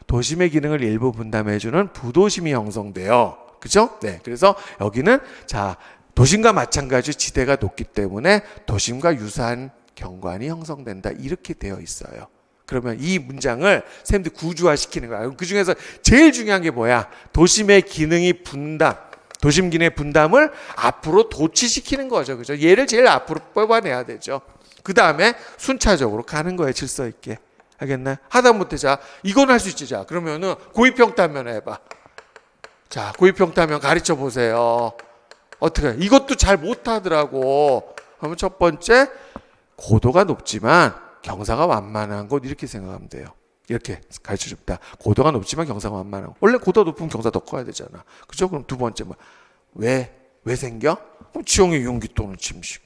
도심의 기능을 일부 분담해주는 부도심이 형성돼요. 그죠? 네. 그래서 여기는, 자, 도심과 마찬가지 지대가 높기 때문에 도심과 유사한 경관이 형성된다. 이렇게 되어 있어요. 그러면 이 문장을 선생님들 구조화시키는 거야. 그 중에서 제일 중요한 게 뭐야? 도심의 기능이 분담. 도심 기능의 분담을 앞으로 도취시키는 거죠. 그죠? 얘를 제일 앞으로 뽑아내야 되죠. 그 다음에 순차적으로 가는 거예요. 질서 있게. 알겠나요? 하다못해, 자, 이건 할 수 있지. 자, 그러면은 고위평타면 해봐. 자, 고위평타면 가르쳐 보세요. 어떻게 해? 이것도 잘 못하더라고. 그러면 첫 번째, 고도가 높지만 경사가 완만한 곳, 이렇게 생각하면 돼요. 이렇게 가르쳐 줍니다. 고도가 높지만 경사가 완만하고, 원래 고도가 높으면 경사 더 커야 되잖아. 그죠? 그럼 두 번째, 뭐, 왜, 왜 생겨? 그럼 지형의 용기 또는 침식.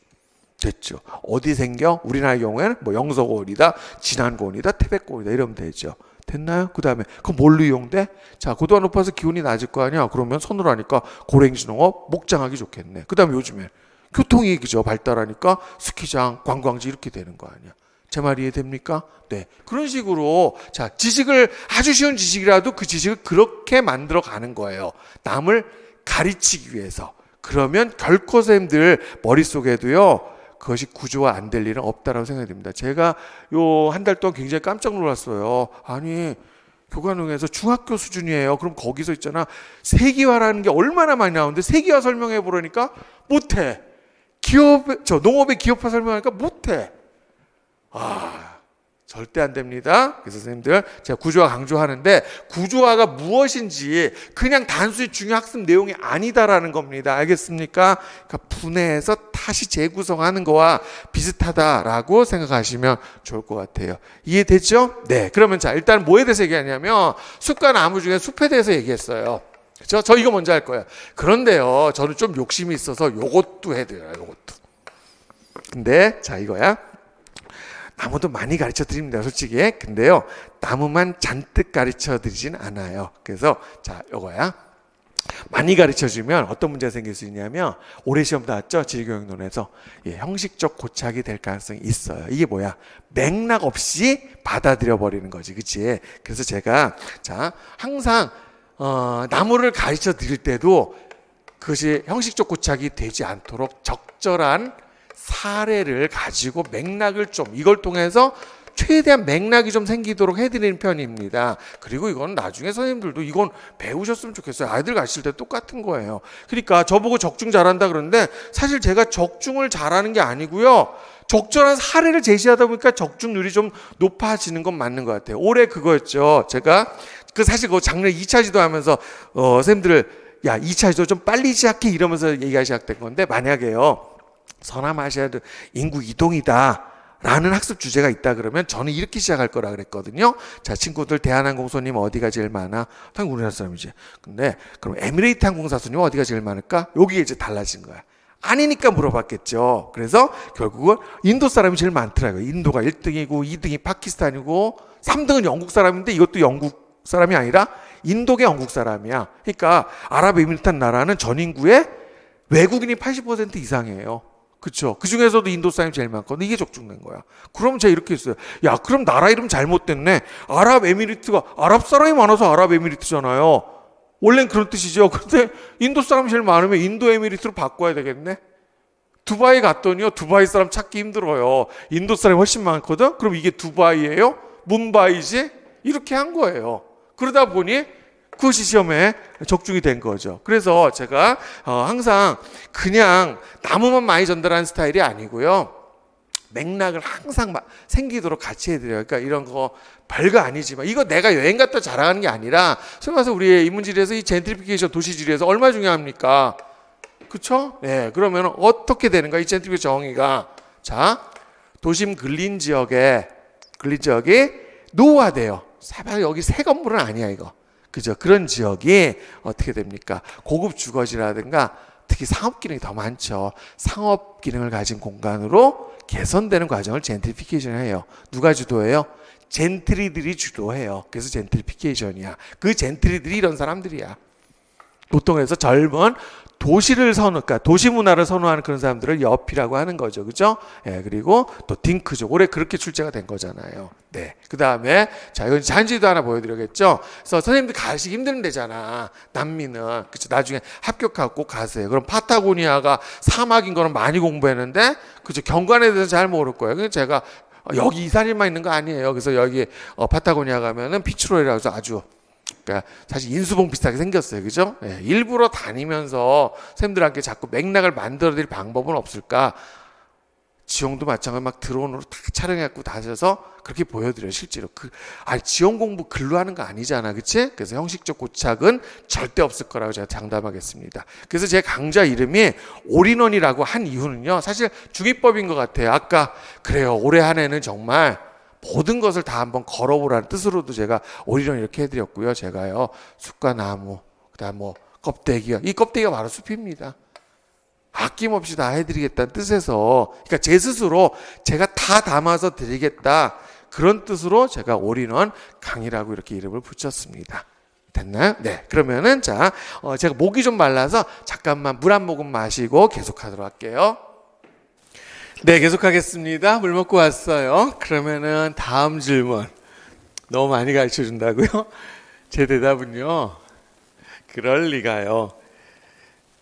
됐죠. 어디 생겨? 우리나라의 경우에는 뭐 영서고원이다, 진안고원이다, 태백고원이다, 이러면 되죠. 됐나요? 그 다음에, 그럼 뭘로 이용돼? 자, 고도가 높아서 기온이 낮을 거 아니야? 그러면 손으로 하니까 고랭지 농업, 목장하기 좋겠네. 그 다음에 요즘에 교통이, 그죠? 발달하니까 스키장, 관광지 이렇게 되는 거 아니야? 제 말이 이해됩니까? 네. 그런 식으로, 자, 지식을, 아주 쉬운 지식이라도 그 지식을 그렇게 만들어 가는 거예요. 남을 가르치기 위해서. 그러면 결코 선생님들 머릿속에도요, 그것이 구조화 안 될 일은 없다라고 생각이 듭니다. 제가 요 한 달 동안 굉장히 깜짝 놀랐어요. 아니, 교관용에서 중학교 수준이에요. 그럼 거기서 있잖아, 세기화라는 게 얼마나 많이 나오는데 세기화 설명해 보라니까 못해. 기업, 저 농업의 기업화 설명하니까 못해. 아, 절대 안 됩니다. 그래서 선생님들, 제가 구조화 강조하는데, 구조화가 무엇인지 그냥 단순히 중요 학습 내용이 아니다라는 겁니다. 알겠습니까? 그러니까 분해해서 다시 재구성하는 거와 비슷하다라고 생각하시면 좋을 것 같아요. 이해됐죠? 네. 그러면 자, 일단 뭐에 대해서 얘기하냐면, 숲과 나무 중에 숲에 대해서 얘기했어요. 그렇죠? 저 이거 먼저 할 거예요. 그런데요, 저는 좀 욕심이 있어서 요것도 해드려요, 요것도. 근데, 자, 이거야. 나무도 많이 가르쳐 드립니다, 솔직히. 근데요, 나무만 잔뜩 가르쳐 드리진 않아요. 그래서, 자, 요거야. 많이 가르쳐 주면 어떤 문제가 생길 수 있냐면, 올해 시험 나왔죠? 지리교육론에서. 예, 형식적 고착이 될 가능성이 있어요. 이게 뭐야? 맥락 없이 받아들여 버리는 거지, 그치? 그래서 제가, 자, 항상, 어, 나무를 가르쳐 드릴 때도 그것이 형식적 고착이 되지 않도록 적절한 사례를 가지고 맥락을 좀, 이걸 통해서 최대한 맥락이 좀 생기도록 해드리는 편입니다. 그리고 이건 나중에 선생님들도 이건 배우셨으면 좋겠어요. 아이들 가르칠 때 똑같은 거예요. 그러니까 저보고 적중 잘한다 그러는데 사실 제가 적중을 잘하는 게 아니고요. 적절한 사례를 제시하다 보니까 적중률이 좀 높아지는 건 맞는 것 같아요. 올해 그거였죠. 제가 그 사실 그 작년에 이 차 지도하면서 어, 선생님들을 야, 이 차 지도 좀 빨리 시작해 이러면서 얘기가 시작된 건데, 만약에요. 서남아시아 인구 이동이다 라는 학습 주제가 있다 그러면 저는 이렇게 시작할 거라 그랬거든요. 자, 친구들, 대한항공 손님 어디가 제일 많아? 당연히 우리나라 사람이지. 근데 그럼 에미레이트 항공사 손님 어디가 제일 많을까? 여기에 이제 달라진 거야. 아니니까 물어봤겠죠. 그래서 결국은 인도 사람이 제일 많더라고요. 인도가 일 등이고 이 등이 파키스탄이고 삼 등은 영국 사람인데 이것도 영국 사람이 아니라 인도계 영국 사람이야. 그러니까 아랍에미리트란 나라는 전 인구의 외국인이 팔십 퍼센트 이상이에요. 그쵸. 그 중에서도 인도 사람이 제일 많거든. 이게 적중된 거야. 그럼 제가 이렇게 했어요. 야, 그럼 나라 이름 잘못됐네. 아랍에미리트가, 아랍 사람이 많아서 아랍에미리트잖아요. 원래는 그런 뜻이죠. 근데 인도 사람이 제일 많으면 인도에미리트로 바꿔야 되겠네. 두바이 갔더니요, 두바이 사람 찾기 힘들어요. 인도 사람이 훨씬 많거든? 그럼 이게 두바이예요? 뭄바이지? 이렇게 한 거예요. 그러다 보니 그것이 시험에 적중이 된 거죠. 그래서 제가 어 항상 그냥 나무만 많이 전달하는 스타일이 아니고요. 맥락을 항상 생기도록 같이 해드려요. 그러니까 이런 거 별거 아니지만 이거 내가 여행 갔다 자랑하는 게 아니라 소위 말해서 우리의 인문지리에서 이 젠트리피케이션 도시지리에서 얼마나 중요합니까? 그쵸? 네, 그러면 어떻게 되는가? 이 젠트리피케이션 정의가, 자, 도심 근린 지역에, 근린 지역이 노화돼요. 사실 여기 새 건물은 아니야 이거. 그죠? 그런 지역이 어떻게 됩니까? 고급 주거지라든가 특히 상업 기능이 더 많죠. 상업 기능을 가진 공간으로 개선되는 과정을 젠트리피케이션을 해요. 누가 주도해요? 젠트리들이 주도해요. 그래서 젠트리피케이션이야. 그 젠트리들이 이런 사람들이야. 보통에서 젊은 도시를 선호, 그러니까 도시 문화를 선호하는 그런 사람들을 여피라고 하는 거죠. 그죠? 예, 그리고 또 딩크족. 올해 그렇게 출제가 된 거잖아요. 네. 그 다음에, 자, 이건 잔지도 하나 보여드려야겠죠? 그래서 선생님들 가시기 힘든 데잖아. 남미는. 그죠? 나중에 합격하고 가세요. 그럼 파타고니아가 사막인 거는 많이 공부했는데, 그죠? 경관에 대해서 잘 모를 거예요. 그래서 제가 여기 이산일만 있는 거 아니에요. 그래서 여기 파타고니아 가면은 피츠로이라고 해서 아주 그러니까 사실 인수봉 비슷하게 생겼어요. 그죠? 예, 일부러 다니면서 쌤들한테 자꾸 맥락을 만들어드릴 방법은 없을까? 지형도 마찬가지로 막 드론으로 다 촬영해갖고 다져서 그렇게 보여드려요, 실제로. 그, 아니, 지형 공부 글로 하는 거 아니잖아. 그치? 그래서 형식적 고착은 절대 없을 거라고 제가 장담하겠습니다. 그래서 제 강좌 이름이 올인원이라고 한 이유는요, 사실 중위법인 것 같아요. 아까, 그래요. 올해 한 해는 정말 모든 것을 다 한번 걸어보라는 뜻으로도 제가 올인원 이렇게 해드렸고요. 제가요, 숲과 나무, 그 다음 뭐, 껍데기요. 이 껍데기가 바로 숲입니다. 아낌없이 다 해드리겠다는 뜻에서, 그러니까 제 스스로 제가 다 담아서 드리겠다. 그런 뜻으로 제가 올인원 강의라고 이렇게 이름을 붙였습니다. 됐나요? 네. 그러면은, 자, 어, 제가 목이 좀 말라서 잠깐만 물 한 모금 마시고 계속하도록 할게요. 네, 계속하겠습니다. 물 먹고 왔어요. 그러면은 다음 질문. 너무 많이 가르쳐 준다고요? 제 대답은요, 그럴 리가요.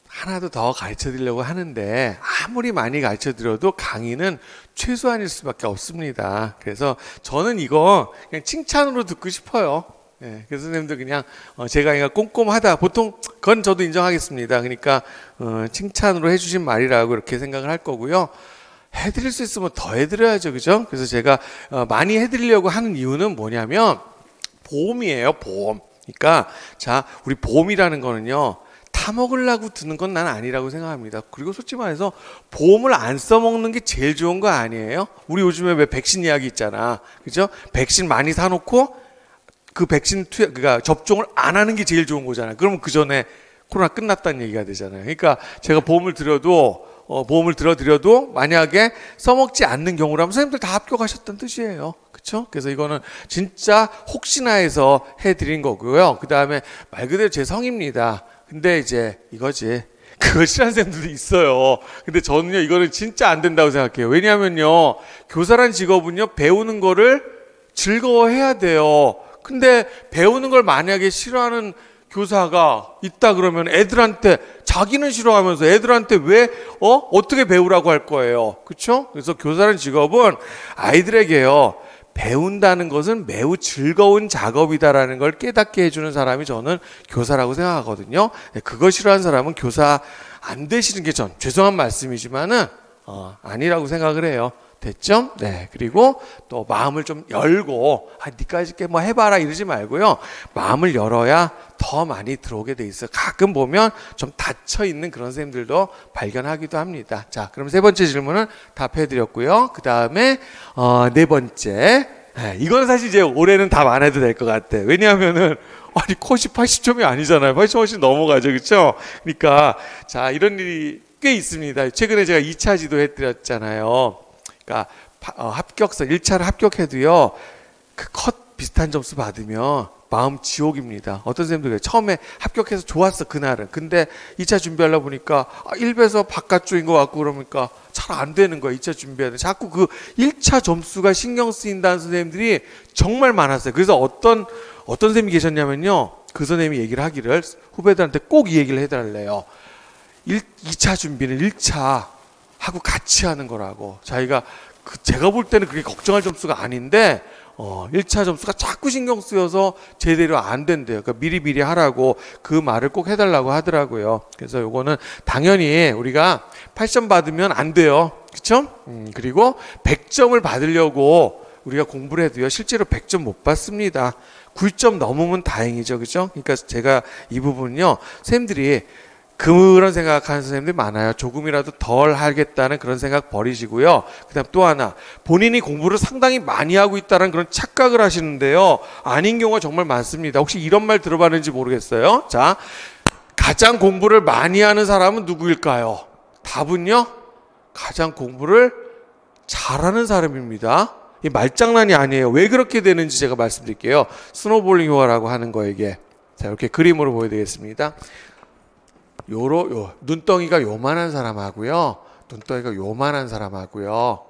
하나도 더 가르쳐 드리려고 하는데 아무리 많이 가르쳐 드려도 강의는 최소한일 수밖에 없습니다. 그래서 저는 이거 그냥 칭찬으로 듣고 싶어요. 예, 그래서 선생님들 그냥 제 강의가 꼼꼼하다. 보통 그건 저도 인정하겠습니다. 그러니까 어, 칭찬으로 해주신 말이라고 이렇게 생각을 할 거고요. 해드릴 수 있으면 더 해드려야죠. 그죠? 그래서 제가 많이 해드리려고 하는 이유는 뭐냐면 보험이에요. 보험. 그러니까 자, 우리 보험이라는 거는요. 타먹으려고 드는 건 난 아니라고 생각합니다. 그리고 솔직히 말해서 보험을 안 써먹는 게 제일 좋은 거 아니에요? 우리 요즘에 왜 백신 이야기 있잖아. 그죠? 백신 많이 사놓고 그 백신 투약, 그러니까 접종을 안 하는 게 제일 좋은 거잖아요. 그러면 그 전에 코로나 끝났다는 얘기가 되잖아요. 그러니까 제가 보험을 들어도 어, 보험을 들어드려도 만약에 써먹지 않는 경우라면 선생님들 다 합격하셨다는 뜻이에요. 그렇죠? 그래서 이거는 진짜 혹시나 해서 해드린 거고요. 그 다음에 말 그대로 제 성입니다. 근데 이제 이거지. 그걸 싫어하는 사람들도 있어요. 근데 저는요, 이거는 진짜 안 된다고 생각해요. 왜냐하면요, 교사란 직업은요, 배우는 거를 즐거워해야 돼요. 근데 배우는 걸 만약에 싫어하는 교사가 있다 그러면 애들한테, 자기는 싫어하면서 애들한테 왜 어? 어떻게 배우라고 할 거예요. 그렇죠? 그래서 교사라는 직업은 아이들에게요, 배운다는 것은 매우 즐거운 작업이다라는 걸 깨닫게 해주는 사람이 저는 교사라고 생각하거든요. 그걸 싫어하는 사람은 교사 안 되시는 게 전 죄송한 말씀이지만은 어, 아니라고 생각을 해요. 됐죠? 네. 그리고 또 마음을 좀 열고, 아, 니까지 게 뭐 해봐라 이러지 말고요. 마음을 열어야 더 많이 들어오게 돼 있어요. 가끔 보면 좀 닫혀있는 그런 선생님들도 발견하기도 합니다. 자, 그럼 세 번째 질문은 답해드렸고요. 그 다음에 어, 네 번째. 네, 이건 사실 이제 올해는 답 안 해도 될 것 같아. 왜냐하면은 아니 컷이 팔십 점이 아니잖아요. 팔십 점씩 넘어가죠. 그렇죠? 그러니까 자, 이런 일이 꽤 있습니다. 최근에 제가 이 차 지도 해드렸잖아요. 그러니까 합격서 일 차를 합격해도요, 그 컷 비슷한 점수 받으면 마음 지옥입니다. 어떤 선생님들 그래요. 처음에 합격해서 좋았어 그날은. 근데 이 차 준비하려 보니까 일 배에서 바깥쪽인 것 같고 그러니까 잘 안 되는 거야. 이 차 준비하는데 자꾸 그 일 차 점수가 신경 쓰인다는 선생님들이 정말 많았어요. 그래서 어떤 어떤 선생님이 계셨냐면요, 그 선생님이 얘기를 하기를, 후배들한테 꼭 이 얘기를 해달래요. 일, 이 차 준비는 일 차 하고 같이 하는 거라고. 자기가 그 제가 볼 때는 그게 걱정할 점수가 아닌데 어, 일 차 점수가 자꾸 신경 쓰여서 제대로 안 된대요. 그러니까 미리미리 하라고 그 말을 꼭 해달라고 하더라고요. 그래서 요거는 당연히 우리가 팔 점 받으면 안 돼요. 그쵸? 음, 그리고 백 점을 받으려고 우리가 공부를 해도요, 실제로 백 점 못 받습니다. 구 점 넘으면 다행이죠. 그죠? 그러니까 제가 이 부분은요, 쌤들이 그런 생각하는 선생님들 많아요. 조금이라도 덜 하겠다는 그런 생각 버리시고요. 그 다음 또 하나, 본인이 공부를 상당히 많이 하고 있다는 그런 착각을 하시는데요, 아닌 경우가 정말 많습니다. 혹시 이런 말 들어봤는지 모르겠어요. 자, 가장 공부를 많이 하는 사람은 누구일까요? 답은요, 가장 공부를 잘하는 사람입니다. 이 말장난이 아니에요. 왜 그렇게 되는지 제가 말씀드릴게요. 스노볼링 효과라고 하는 거에게. 자, 이렇게 그림으로 보여드리겠습니다. 요로, 요, 눈덩이가 요만한 사람하고요, 눈덩이가 요만한 사람하고요,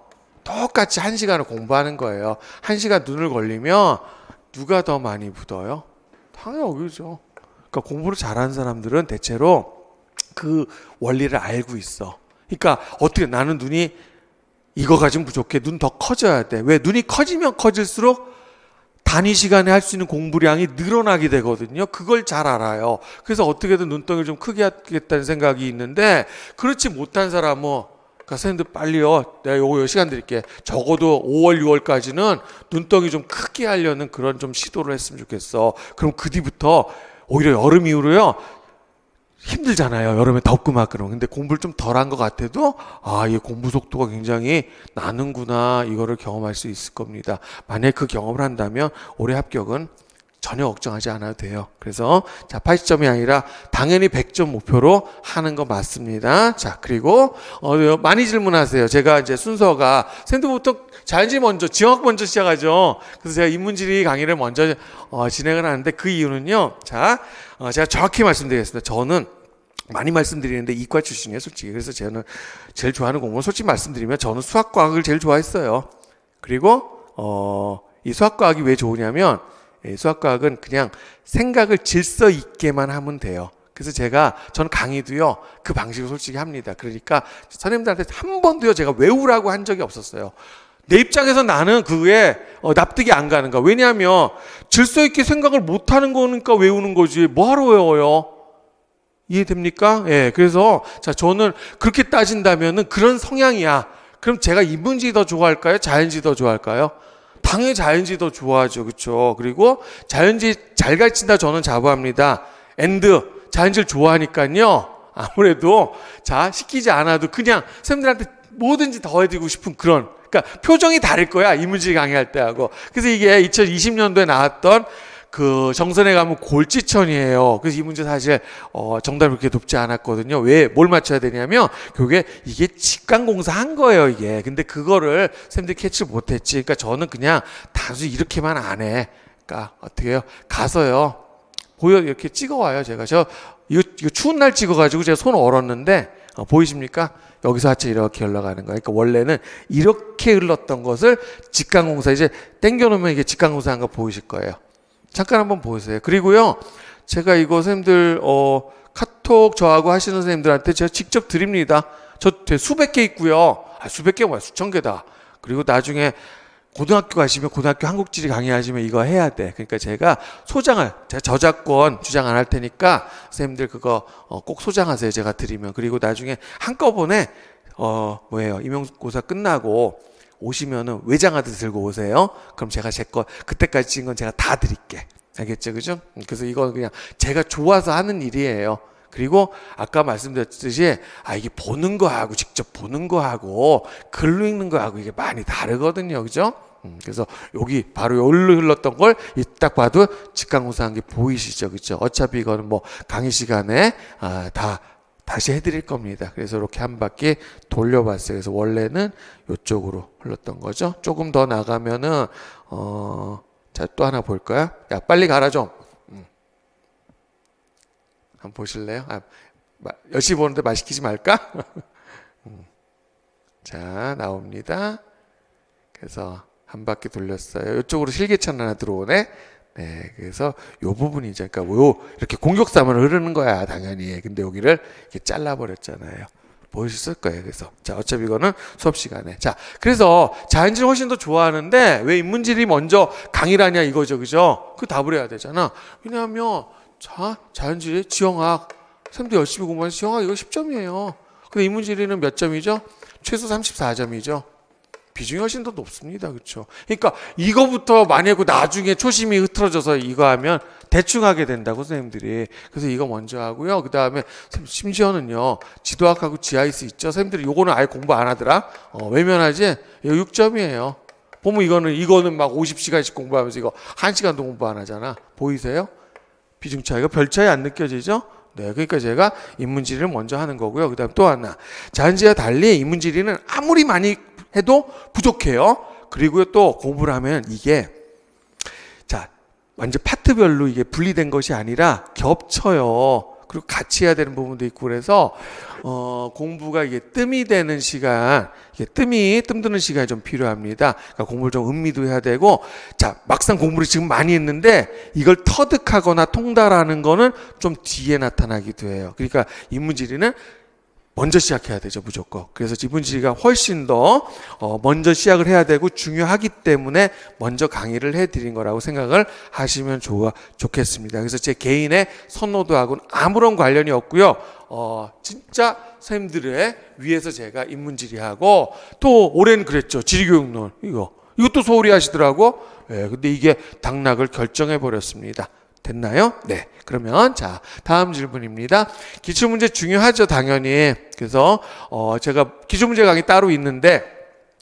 똑같이 한 시간을 공부하는 거예요. 한 시간 눈을 걸리면 누가 더 많이 묻어요? 당연히 여기죠. 그러니까 공부를 잘하는 사람들은 대체로 그 원리를 알고 있어. 그러니까 어떻게 나는 눈이 이거 가지고 부족해. 눈 더 커져야 돼. 왜? 눈이 커지면 커질수록 단위 시간에 할 수 있는 공부량이 늘어나게 되거든요. 그걸 잘 알아요. 그래서 어떻게든 눈덩이를 좀 크게 하겠다는 생각이 있는데, 그렇지 못한 사람은, 그러니까 선생님들 빨리요, 내가 요거 시간 드릴게, 적어도 오월, 유월까지는 눈덩이 좀 크게 하려는 그런 좀 시도를 했으면 좋겠어. 그럼 그 뒤부터 오히려 여름 이후로요, 힘들잖아요. 여름에 덥고 막 그러면. 근데 공부를 좀 덜한 것 같아도, 아, 얘 공부 속도가 굉장히 나는구나, 이거를 경험할 수 있을 겁니다. 만약에 그 경험을 한다면 올해 합격은 전혀 걱정하지 않아도 돼요. 그래서 자, 팔십 점이 아니라 당연히 백 점 목표로 하는 거 맞습니다. 자, 그리고 어, 많이 질문하세요. 제가 이제 순서가, 쌤도 보통 자연지 먼저, 지형학 먼저 시작하죠. 그래서 제가 인문지리 강의를 먼저 어, 진행을 하는데, 그 이유는요, 자, 어, 제가 정확히 말씀드리겠습니다. 저는 많이 말씀드리는데 이과 출신이에요, 솔직히. 그래서 저는 제일 좋아하는 공부는, 솔직히 말씀드리면 저는 수학과학을 제일 좋아했어요. 그리고 어, 이 수학과학이 왜 좋으냐면, 수학과학은 그냥 생각을 질서 있게만 하면 돼요. 그래서 제가, 저는 강의도요, 그 방식으로 솔직히 합니다. 그러니까 선생님들한테 한 번도요, 제가 외우라고 한 적이 없었어요. 내 입장에서 나는 그게 납득이 안 가는 거야. 왜냐하면 질서 있게 생각을 못 하는 거니까 외우는 거지, 뭐하러 외워요? 이해됩니까? 예, 그래서 자, 저는 그렇게 따진다면은 그런 성향이야. 그럼 제가 인문지 더 좋아할까요? 자연지 더 좋아할까요? 당연히 자연지 더 좋아하죠. 그렇죠? 그리고 자연지 잘 가르친다 저는 자부합니다. 엔드 자연지를 좋아하니까요, 아무래도 자, 시키지 않아도 그냥 선생님들한테 뭐든지 더 해드리고 싶은 그런, 그러니까 표정이 다를 거야, 인문지 강의할 때하고. 그래서 이게 이천이십 년도에 나왔던 그 정선에 가면 골지천이에요. 그래서 이 문제 사실 어 정답이 그렇게 높지 않았거든요. 왜 뭘 맞춰야 되냐면 그게 이게 직관공사 한 거예요, 이게. 근데 그거를 쌤들이 캐치를 못했지. 그러니까 저는 그냥 단순히 이렇게만 안 해. 그러니까 어떻게 해요? 가서요. 보여 이렇게 찍어와요. 제가 저 이거, 이거 추운 날 찍어가지고 제가 손 얼었는데 어, 보이십니까? 여기서 하체 이렇게 흘러가는 거예요. 그러니까 원래는 이렇게 흘렀던 것을 직관공사 이제 당겨놓으면 이게 직관공사 한 거 보이실 거예요. 잠깐 한번 보세요. 그리고요 제가 이거 선생님들 어, 카톡 저하고 하시는 선생님들한테 제가 직접 드립니다. 저 수백 개 있고요. 아, 수백 개 뭐야? 수천 개다. 그리고 나중에 고등학교 가시면 고등학교 한국지리 강의하시면 이거 해야 돼. 그러니까 제가 소장을 제가 저작권 주장 안 할 테니까 선생님들 그거 어 꼭 소장하세요. 제가 드리면. 그리고 나중에 한꺼번에 어 뭐예요? 임용고사 끝나고 오시면은 외장하듯 들고 오세요. 그럼 제가 제 거 그때까지 찍은 건 제가 다 드릴게. 알겠죠? 그죠? 그래서 이건 그냥 제가 좋아서 하는 일이에요. 그리고 아까 말씀드렸듯이 아 이게 보는 거하고 직접 보는 거하고 글로 읽는 거하고 이게 많이 다르거든요. 그죠? 그래서 여기 바로 여기로 흘렀던 걸 딱 봐도 직관공사한 게 보이시죠? 그죠? 어차피 이거는 뭐 강의 시간에 아, 다 다시 해드릴 겁니다. 그래서 이렇게 한 바퀴 돌려봤어요. 그래서 원래는 이쪽으로 흘렀던 거죠. 조금 더 나가면은 어, 자, 또 하나 볼까요? 야 빨리 가라 좀. 한번 보실래요? 아, 열심히 보는데 말 시키지 말까? 자 나옵니다. 그래서 한 바퀴 돌렸어요. 이쪽으로 실개천 하나 들어오네. 네, 그래서 요 부분이죠. 그러니까 요 이렇게 공격삼으로 흐르는 거야 당연히. 근데 여기를 이렇게 잘라버렸잖아요. 보셨을 거예요. 그래서 자 어차피 이거는 수업 시간에 자 그래서 자연지를 훨씬 더 좋아하는데 왜 인문지리 먼저 강의라냐 이거죠, 그죠? 그 답을 해야 되잖아. 왜냐하면 자, 자연지리, 지형학. 쌤도 열심히 공부하는 지형학 이거 십 점이에요. 근데 인문지리는 몇 점이죠? 최소 삼십사 점이죠. 비중이 훨씬 더 높습니다. 그렇죠? 그러니까 이거부터 많이 하고 나중에 초심이 흐트러져서 이거 하면 대충 하게 된다고 선생님들이. 그래서 이거 먼저 하고요. 그 다음에 심지어는요. 지도학하고 지아이스 있죠? 선생님들이 요거는 아예 공부 안 하더라. 어, 외면하지? 이거 육 점이에요. 보면 이거는 이거는 막 오십 시간씩 공부하면서 이거 한 시간도 공부 안 하잖아. 보이세요? 비중 차이가 별 차이 안 느껴지죠? 네, 그러니까 제가 인문지리를 먼저 하는 거고요. 그 다음 또 하나. 자연지와 달리 인문지리는 아무리 많이 해도 부족해요. 그리고 또 공부를 하면 이게 자 완전 파트별로 이게 분리된 것이 아니라 겹쳐요. 그리고 같이 해야 되는 부분도 있고 그래서 어, 공부가 이게 뜸이 되는 시간, 이게 뜸이 뜸 드는 시간이 좀 필요합니다. 그러니까 공부를 좀 음미도 해야 되고, 자 막상 공부를 지금 많이 했는데 이걸 터득하거나 통달하는 거는 좀 뒤에 나타나기도 해요. 그러니까 인문지리는 먼저 시작해야 되죠, 무조건. 그래서 인문지리가 훨씬 더 어, 먼저 시작을 해야 되고 중요하기 때문에 먼저 강의를 해드린 거라고 생각을 하시면 좋아, 좋겠습니다. 그래서 제 개인의 선호도하고는 아무런 관련이 없고요. 어, 진짜 선생님들의 위에서 제가 인문지리하고 또 올해는 그랬죠, 지리교육론 이거 이것도 소홀히 하시더라고. 예, 근데 이게 당락을 결정해 버렸습니다. 됐나요? 네. 그러면 자 다음 질문입니다. 기출문제 중요하죠, 당연히. 그래서 어 제가 기출문제 강의 따로 있는데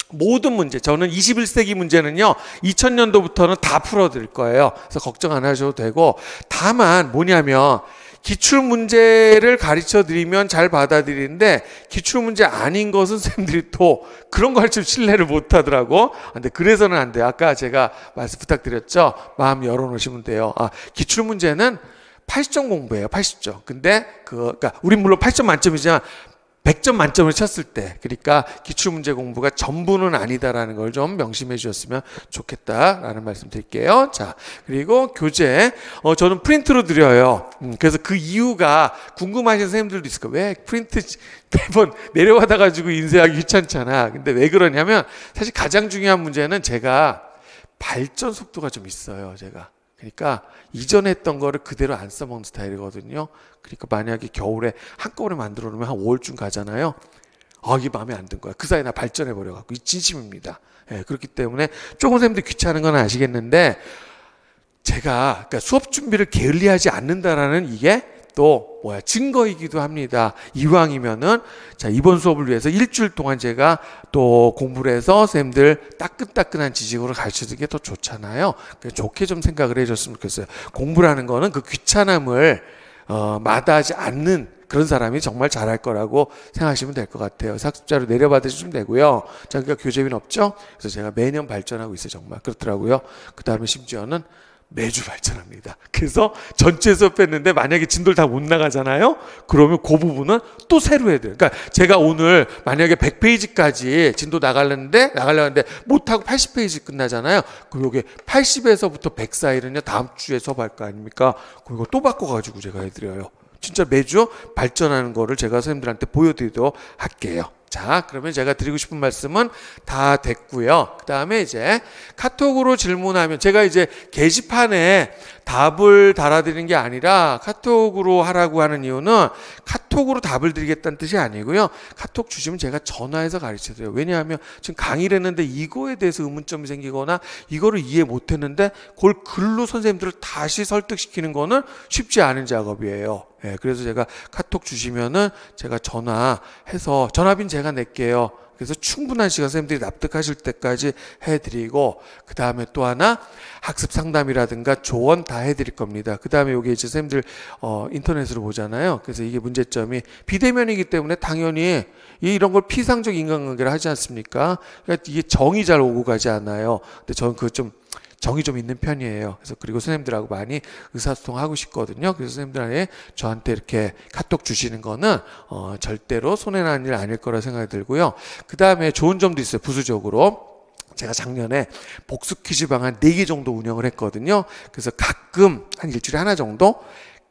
모든 문제 저는 이십일 세기 문제는요 이천 년도부터는 다 풀어드릴 거예요. 그래서 걱정 안 하셔도 되고 다만 뭐냐면 기출문제를 가르쳐드리면 잘 받아들이는데 기출문제 아닌 것은 선생님들이 또 그런 걸 좀 신뢰를 못하더라고. 근데 그래서는 안 돼요. 아까 제가 말씀 부탁드렸죠. 마음 열어놓으시면 돼요. 아, 기출문제는 팔십 점 공부예요. 팔십 점. 근데 그 그러니까 우린 물론 팔 점 만점이지만 백 점 만점을 쳤을 때 그러니까 기출문제 공부가 전부는 아니다라는 걸 좀 명심해 주셨으면 좋겠다라는 말씀 드릴게요. 자 그리고 교재 어 저는 프린트로 드려요. 음, 그래서 그 이유가 궁금하신 선생님들도 있을 거예요. 왜 프린트 매번 내려가다 가지고 인쇄하기 귀찮잖아. 근데 왜 그러냐면 사실 가장 중요한 문제는 제가 발전 속도가 좀 있어요. 제가 그러니까 이전에 했던 거를 그대로 안 써먹는 스타일이거든요. 그러니까 만약에 겨울에 한꺼번에 만들어 놓으면 한 오월쯤 가잖아요. 아 이게 마음에 안 든 거야. 그 사이에 나 발전해버려갖고 이 진심입니다. 예, 그렇기 때문에 조금 선생님들 귀찮은 건 아시겠는데 제가 그러니까 수업 준비를 게을리하지 않는다라는 이게 또 뭐야 증거이기도 합니다. 이왕이면은 자 이번 수업을 위해서 일주일 동안 제가 또 공부를 해서 쌤들 따끈따끈한 지식으로 가르쳐주는 게 더 좋잖아요. 그래서 좋게 좀 생각을 해줬으면 좋겠어요. 공부라는 거는 그 귀찮음을 어, 마다하지 않는 그런 사람이 정말 잘할 거라고 생각하시면 될 것 같아요. 학습자료 내려받으시면 되고요. 자, 그러니까 교재비는 없죠. 그래서 제가 매년 발전하고 있어요. 정말 그렇더라고요. 그 다음에 심지어는 매주 발전합니다. 그래서 전체 수업했는데 만약에 진도를 다 못 나가잖아요. 그러면 그 부분은 또 새로 해야 돼요. 그러니까 제가 오늘 만약에 백 페이지까지 진도 나가려는데 나가려는데 못하고 팔십 페이지 끝나잖아요. 그럼 여기 팔십에서부터 백 사이는요 다음 주에 수업할 거 아닙니까? 그럼 이거 또 바꿔가지고 제가 해드려요. 진짜 매주 발전하는 거를 제가 선생님들한테 보여드리도록 할게요. 자, 그러면 제가 드리고 싶은 말씀은 다 됐고요. 그 다음에 이제 카톡으로 질문하면 제가 이제 게시판에 답을 달아드리는 게 아니라 카톡으로 하라고 하는 이유는 카톡으로 답을 드리겠다는 뜻이 아니고요. 카톡 주시면 제가 전화해서 가르쳐드려요. 왜냐하면 지금 강의를 했는데 이거에 대해서 의문점이 생기거나 이거를 이해 못했는데 그걸 글로 선생님들을 다시 설득시키는 거는 쉽지 않은 작업이에요. 예, 그래서 제가 카톡 주시면은 제가 전화해서 전화비는 제가 낼게요. 그래서 충분한 시간 선생님들이 납득하실 때까지 해드리고 그 다음에 또 하나 학습 상담이라든가 조언 다 해드릴 겁니다. 그 다음에 이게 이제 선생님들 어, 인터넷으로 보잖아요. 그래서 이게 문제점이 비대면이기 때문에 당연히 이런 걸 피상적 인간관계를 하지 않습니까? 그러니까 이게 정이 잘 오고 가지 않아요. 근데 저는 그 좀 정이 좀 있는 편이에요. 그래서 그리고 선생님들하고 많이 의사소통하고 싶거든요. 그래서 선생님들한테 저한테 이렇게 카톡 주시는 거는 어, 절대로 손해나는 일 아닐 거라 생각이 들고요. 그 다음에 좋은 점도 있어요. 부수적으로. 제가 작년에 복습 퀴즈 방안 네 개 정도 운영을 했거든요. 그래서 가끔 한 일주일에 하나 정도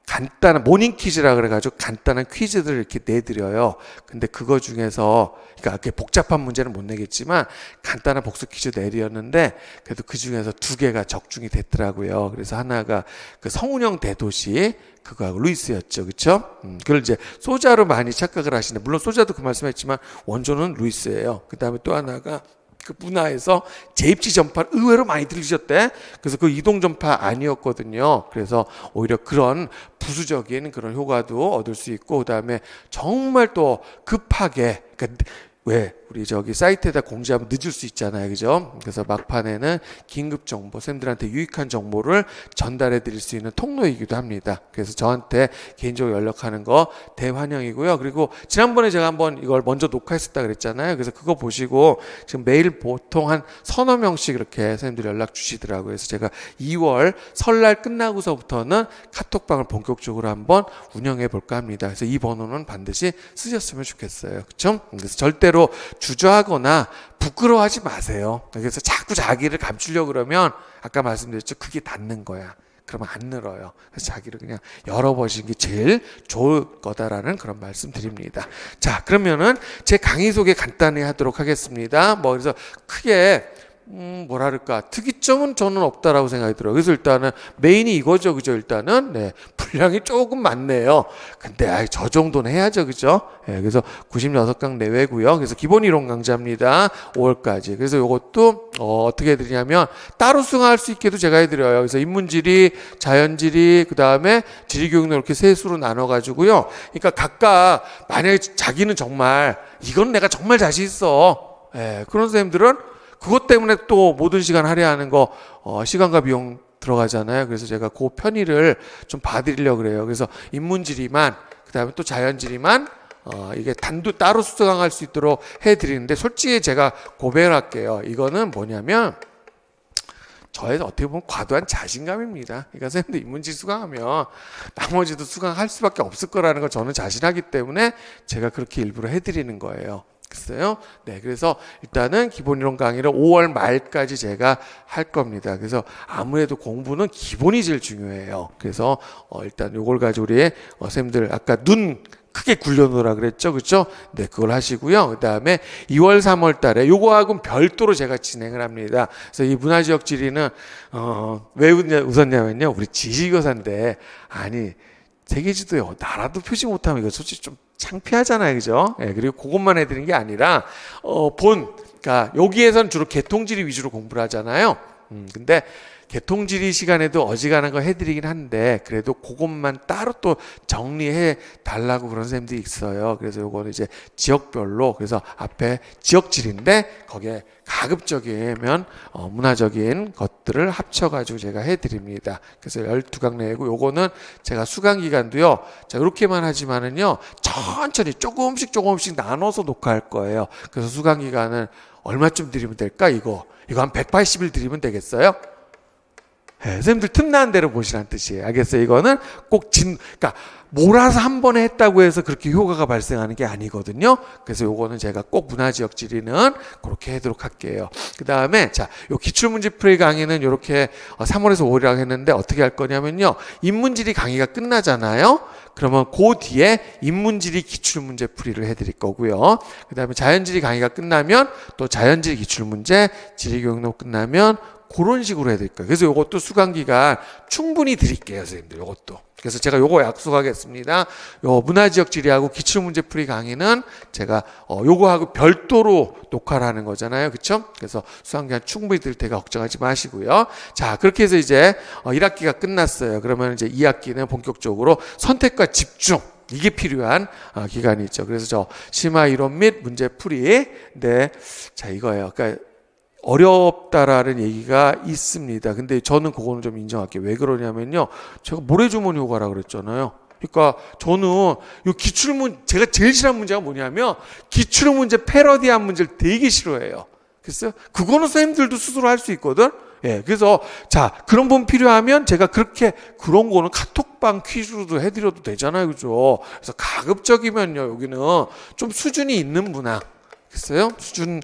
간단한 모닝 퀴즈라 그래가지고 간단한 퀴즈들을 이렇게 내드려요. 근데 그거 중에서 그러니까 복잡한 문제는 못 내겠지만 간단한 복습 퀴즈 내렸는데 그래도 그 중에서 두 개가 적중이 됐더라고요. 그래서 하나가 그 성운영 대도시 그거하고 루이스였죠, 그렇죠? 음, 그걸 이제 소자로 많이 착각을 하시는데 물론 소자도 그 말씀했지만 원조는 루이스예요. 그 다음에 또 하나가 그 문화에서 재입지 전파를 의외로 많이 들으셨대. 그래서 그 이동 전파 아니었거든요. 그래서 오히려 그런 부수적인 그런 효과도 얻을 수 있고 그다음에 정말 또 급하게 그러니까 왜 우리 저기 사이트에다 공지하면 늦을 수 있잖아요, 그죠? 그래서 막판에는 긴급 정보, 쌤들한테 유익한 정보를 전달해 드릴 수 있는 통로이기도 합니다. 그래서 저한테 개인적으로 연락하는 거 대환영이고요. 그리고 지난번에 제가 한번 이걸 먼저 녹화했었다 그랬잖아요. 그래서 그거 보시고 지금 매일 보통 한 서너 명씩 이렇게 선생님들이 연락 주시더라고요. 그래서 제가 이월 설날 끝나고서부터는 카톡방을 본격적으로 한번 운영해 볼까 합니다. 그래서 이 번호는 반드시 쓰셨으면 좋겠어요, 그쵸? 그래서 절대로 주저하거나 부끄러워하지 마세요. 그래서 자꾸 자기를 감추려고 그러면 아까 말씀드렸죠. 그게 닿는 거야. 그러면 안 늘어요. 그래서 자기를 그냥 열어보시는 게 제일 좋을 거다라는 그런 말씀 드립니다. 자, 그러면은 제 강의 소개 간단히 하도록 하겠습니다. 뭐 그래서 크게 음, 뭐랄까 특이점은 저는 없다라고 생각이 들어요. 그래서 일단은 메인이 이거죠, 그죠? 일단은 네, 분량이 조금 많네요. 근데 아이, 저 정도는 해야죠, 그죠? 네, 그래서 구십육 강 내외고요. 그래서 기본 이론 강좌입니다. 오월까지. 그래서 이것도 어, 어떻게 해드리냐면 따로 수강할 수 있게도 제가 해드려요. 그래서 인문지리, 자연지리, 그 다음에 지리교육론 이렇게 세 수로 나눠가지고요. 그러니까 각각 만약에 자기는 정말 이건 내가 정말 자신 있어. 네, 그런 선생님들은 그것 때문에 또 모든 시간 할애하는 거 어, 시간과 비용 들어가잖아요. 그래서 제가 그 편의를 좀 봐드리려고 그래요. 그래서 인문지리만 그다음에 또 자연지리만 어, 이게 단두 따로 수강할 수 있도록 해드리는데 솔직히 제가 고백을 할게요. 이거는 뭐냐면 저의 어떻게 보면 과도한 자신감입니다. 그러니까 선생님도 인문지 수강하면 나머지도 수강할 수밖에 없을 거라는 걸 저는 자신하기 때문에 제가 그렇게 일부러 해드리는 거예요. 있어요. 네, 그래서 일단은 기본 이론 강의를 오월 말까지 제가 할 겁니다. 그래서 아무래도 공부는 기본이 제일 중요해요. 그래서 어, 일단 요걸 가지고 우리 어, 쌤들 아까 눈 크게 굴려놓으라 그랬죠, 그렇죠? 네, 그걸 하시고요. 그 다음에 이월, 삼월달에 요거하고는 별도로 제가 진행을 합니다. 그래서 이 문화지역 지리는 어, 왜 웃었냐면요, 우리 지식교사인데 아니 세계지도요, 나라도 표시 못하면 이거 솔직히 좀 창피하잖아요, 그죠? 예, 그리고 그것만 해드리는 게 아니라, 어, 본, 그니까, 여기에선 주로 개통지리 위주로 공부를 하잖아요. 음, 근데, 개통지리 시간에도 어지간한 거 해드리긴 한데 그래도 그것만 따로 또 정리해 달라고 그런 쌤들이 있어요. 그래서 요거는 이제 지역별로, 그래서 앞에 지역지리인데 거기에 가급적이면 어 문화적인 것들을 합쳐가지고 제가 해드립니다. 그래서 열두 강 내고 요거는 제가 수강기간도요. 자, 이렇게만 하지만은요. 천천히 조금씩 조금씩 나눠서 녹화할 거예요. 그래서 수강기간은 얼마쯤 드리면 될까? 이거 이거 한 백팔십 일 드리면 되겠어요? 예, 선생님들 틈나는 대로 보시란 뜻이에요. 알겠어요? 이거는 꼭 진, 그러니까 몰아서 한 번에 했다고 해서 그렇게 효과가 발생하는 게 아니거든요. 그래서 요거는 제가 꼭 문화지역 지리는 그렇게 하도록 할게요. 그 다음에 자, 요 기출문제 풀이 강의는 요렇게 삼월에서 오월이라고 했는데 어떻게 할 거냐면요. 인문지리 강의가 끝나잖아요. 그러면 그 뒤에 인문지리 기출문제 풀이를 해드릴 거고요. 그 다음에 자연지리 강의가 끝나면 또 자연지리 기출문제, 지리교육론 끝나면 그런 식으로 해드릴 거예요. 그래서 요것도 수강기간 충분히 드릴게요, 선생님들. 요것도. 그래서 제가 요거 약속하겠습니다. 요 문화지역 지리하고 기출문제풀이 강의는 제가 어 요거하고 별도로 녹화를 하는 거잖아요. 그쵸? 그래서 수강기간 충분히 드릴 테니까 걱정하지 마시고요. 자, 그렇게 해서 이제 어 일 학기가 끝났어요. 그러면 이제 이 학기는 본격적으로 선택과 집중. 이게 필요한 어 기간이죠. 그래서 저 심화 이론 및 문제풀이. 네. 자, 이거예요. 그러니까 어렵다라는 얘기가 있습니다. 근데 저는 그거는 좀 인정할게요. 왜 그러냐면요. 제가 모래주머니 효과라고 그랬잖아요. 그러니까 저는 요 기출문, 제가 제일 싫어하는 문제가 뭐냐면 기출문제 패러디한 문제를 되게 싫어해요. 글쎄요. 그거는 선생님들도 스스로 할 수 있거든. 예, 그래서 자, 그런 분 필요하면 제가 그렇게 그런 거는 카톡방 퀴즈로도 해드려도 되잖아요. 그죠? 그래서 가급적이면요. 여기는 좀 수준이 있는 문항. 글쎄요. 수준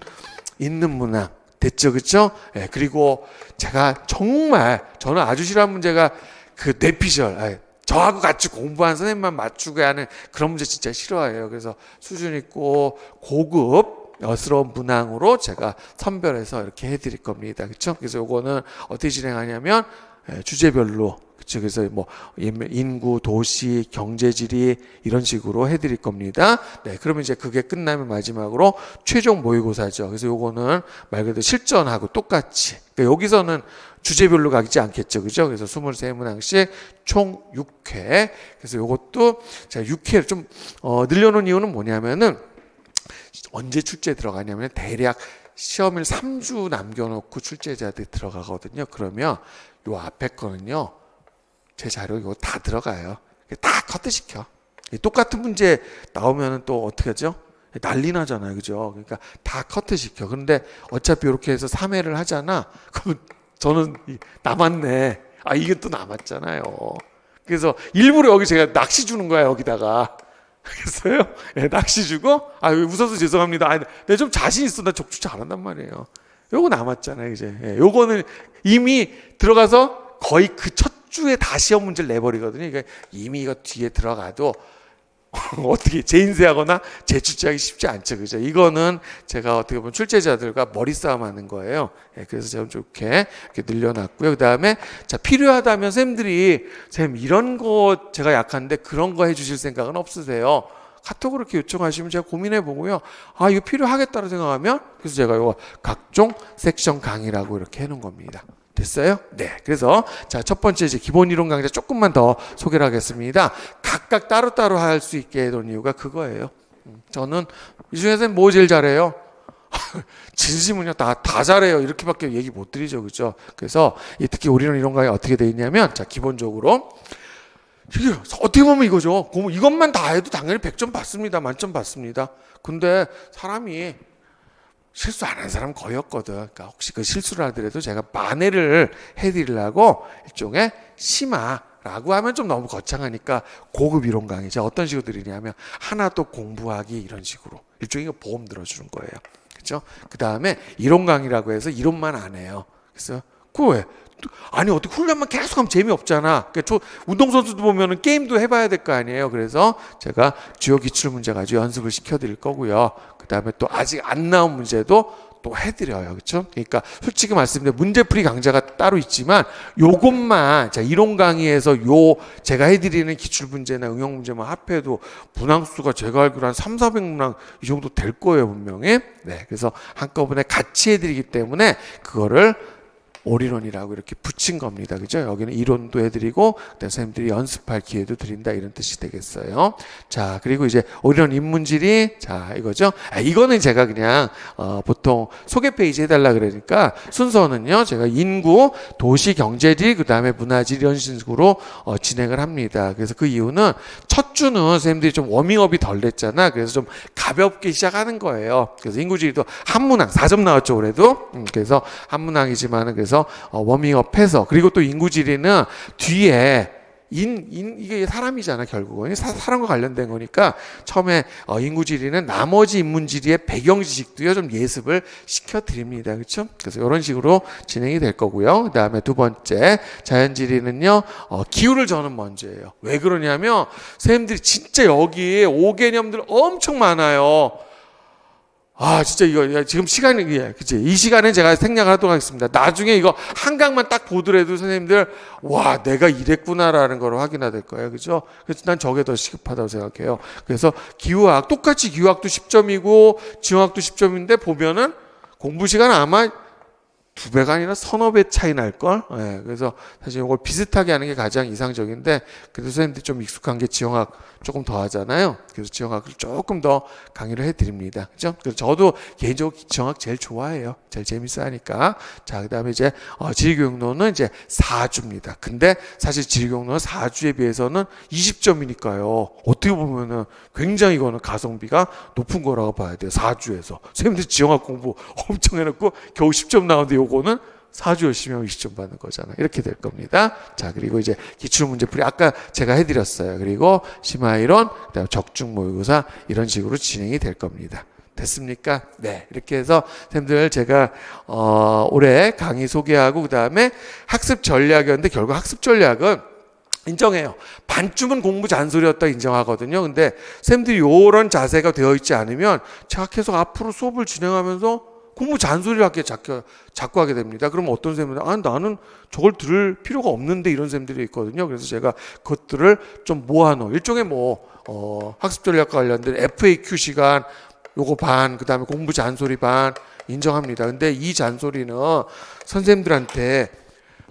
있는 문항. 됐죠, 그쵸? 예, 그리고 제가 정말, 저는 아주 싫어하는 문제가 그 뇌피셜, 예, 저하고 같이 공부한 선생님만 맞추게 하는 그런 문제 진짜 싫어해요. 그래서 수준 있고 고급스러운 문항으로 제가 선별해서 이렇게 해드릴 겁니다. 그쵸? 그래서 요거는 어떻게 진행하냐면, 예, 주제별로, 그쵸? 그래서 뭐, 인구, 도시, 경제지리, 이런 식으로 해드릴 겁니다. 네, 그러면 이제 그게 끝나면 마지막으로 최종 모의고사죠. 그래서 요거는 말 그대로 실전하고 똑같이. 그러니까 여기서는 주제별로 가지 않겠죠. 그죠? 그래서 이십삼 문항씩 총 육 회. 그래서 요것도 제가 육 회를 좀, 어, 늘려놓은 이유는 뭐냐면은 언제 출제에 들어가냐면 대략 시험일 삼 주 남겨놓고 출제자들이 들어가거든요. 그러면 요 앞에 거는요. 제 자료 이거 다 들어가요. 다 커트시켜. 똑같은 문제 나오면 또 어떻게 하죠? 난리 나잖아요. 그죠? 그러니까 다 커트시켜. 그런데 어차피 이렇게 해서 삼 회를 하잖아. 그럼 저는 남았네. 아, 이게 또 남았잖아요. 그래서 일부러 여기 제가 낚시 주는 거야, 여기다가. 알겠어요? 네, 낚시 주고, 아, 웃어서 죄송합니다. 아, 내가 좀 자신 있어. 나 적출 잘한단 말이에요. 요거 남았잖아요, 이제. 네, 요거는 이미 들어가서 거의 그 첫 주에 다 시험 문제를 내버리거든요. 그러니까 이미 이거 뒤에 들어가도 어떻게 재인쇄하거나 재출제하기 쉽지 않죠. 그죠? 이거는 제가 어떻게 보면 출제자들과 머리싸움 하는 거예요. 예, 그래서 제가 좋게 이렇게 늘려놨고요. 그 다음에 자, 필요하다면 쌤들이 쌤 이런 거 제가 약한데 그런 거 해주실 생각은 없으세요? 카톡으로 이렇게 요청하시면 제가 고민해 보고요. 아, 이거 필요하겠다고 생각하면 그래서 제가 이거 각종 섹션 강의라고 이렇게 해놓은 겁니다. 됐어요? 네. 그래서 자, 첫 번째 이제 기본 이론 강좌 조금만 더 소개를 하겠습니다. 각각 따로따로 할 수 있게 해놓은 이유가 그거예요. 저는 이 중에서 뭐 제일 잘해요? 진심은요, 다, 다 잘해요. 이렇게밖에 얘기 못 드리죠. 그죠? 그래서 특히 우리는 이런 강의 어떻게 돼 있냐면 자, 기본적으로 이게 어떻게 보면 이거죠. 이것만 다 해도 당연히 백 점 받습니다. 만점 받습니다. 근데 사람이 실수 안 한 사람은 거의 없거든. 그러니까 혹시 그 실수를 하더라도 제가 만회를 해드리려고 일종의 심화라고 하면 좀 너무 거창하니까 고급 이론 강의 제가 어떤 식으로 드리냐면 하나 또 공부하기 이런 식으로 일종의 보험 들어주는 거예요. 그렇죠? 그 다음에 이론 강의라고 해서 이론만 안 해요. 그래서 그거 왜? 아니 어떻게 훈련만 계속하면 재미없잖아. 그러니까 저 운동선수도 보면은 게임도 해봐야 될 거 아니에요. 그래서 제가 주요 기출문제 가지고 연습을 시켜드릴 거고요. 그 다음에 또 아직 안 나온 문제도 또 해드려요. 그렇죠? 그러니까 솔직히 말씀드리면 문제풀이 강좌가 따로 있지만 요것만 자, 이론 강의에서 요 제가 해드리는 기출문제나 응용문제만 합해도 문항수가 제가 알기로 한 삼사백 문항 이 정도 될 거예요. 분명히. 네, 그래서 한꺼번에 같이 해드리기 때문에 그거를 오리론이라고 이렇게 붙인 겁니다. 그죠? 여기는 이론도 해드리고 그다음에 선생님들이 연습할 기회도 드린다 이런 뜻이 되겠어요. 자, 그리고 이제 오리론 인문지리, 자 이거죠. 아, 이거는 제가 그냥 어, 보통 소개 페이지 해달라 그러니까 순서는요, 제가 인구, 도시, 경제지, 그 다음에 문화지리 이런 식으로 어, 진행을 합니다. 그래서 그 이유는 첫 주는 선생님들이 좀 워밍업이 덜 됐잖아. 그래서 좀 가볍게 시작하는 거예요. 그래서 인구지리도 한문항 사 점 나왔죠, 올해도. 음, 그래서 한문항이지만은 그래서 어, 워밍업해서, 그리고 또 인구지리는 뒤에 인, 인, 이게 사람이잖아, 결국은. 사, 사람과 관련된 거니까, 처음에, 어, 인구지리는 나머지 인문지리의 배경 지식도요, 좀 예습을 시켜드립니다. 그쵸? 그래서 이런 식으로 진행이 될 거고요. 그 다음에 두 번째, 자연지리는요, 어, 기후를 저는 먼저 해요. 왜 그러냐면, 선생님들이 진짜 여기에 오 개념들 엄청 많아요. 아, 진짜 이거, 지금 시간이, 예, 그치. 이 시간에 제가 생략을 하도록 하겠습니다. 나중에 이거 한강만 딱 보더라도 선생님들, 와, 내가 이랬구나라는 걸 확인해야 될 거예요. 그죠? 그래서 난 저게 더 시급하다고 생각해요. 그래서 기후학, 똑같이 기후학도 십 점이고, 지형학도 십 점인데 보면은 공부 시간 아마 두 배가 아니라 서너 배 차이 날걸? 예, 그래서 사실 이걸 비슷하게 하는 게 가장 이상적인데, 그래도 선생님들이 좀 익숙한 게 지형학 조금 더 하잖아요. 그래서 지형학을 조금 더 강의를 해드립니다. 그죠? 그래서 저도 개인적으로 지형학 제일 좋아해요. 제일 재밌어 하니까. 자, 그 다음에 이제, 어, 지리교육론은 이제 사 주입니다. 근데 사실 지리교육론은 사 주에 비해서는 이십 점이니까요. 어떻게 보면은 굉장히 이거는 가성비가 높은 거라고 봐야 돼요. 사 주에서. 선생님들 지형학 공부 엄청 해놓고 겨우 십 점 나오는데 요거는 사 주 열심히 하면 이십 점 받는 거잖아. 이렇게 될 겁니다. 자, 그리고 이제 기출문제풀이 아까 제가 해드렸어요. 그리고 심화이론, 그다음 적중모의고사 이런 식으로 진행이 될 겁니다. 됐습니까? 네, 이렇게 해서 선생님들 제가 어, 올해 강의 소개하고 그 다음에 학습 전략이었는데 결국 학습 전략은 인정해요. 반쯤은 공부 잔소리였다 인정하거든요. 근데 선생님들이 이런 자세가 되어 있지 않으면 제가 계속 앞으로 수업을 진행하면서 공부 잔소리를 하게 자꾸, 자꾸 하게 됩니다. 그러면 어떤 쌤들은 아 나는 저걸 들을 필요가 없는데 이런 쌤들이 있거든요. 그래서 제가 그것들을 좀 모아놓은 일종의 뭐 어, 학습 전략과 관련된 에프에이큐 시간 요거 반, 그 다음에 공부 잔소리 반 인정합니다. 근데 이 잔소리는 선생님들한테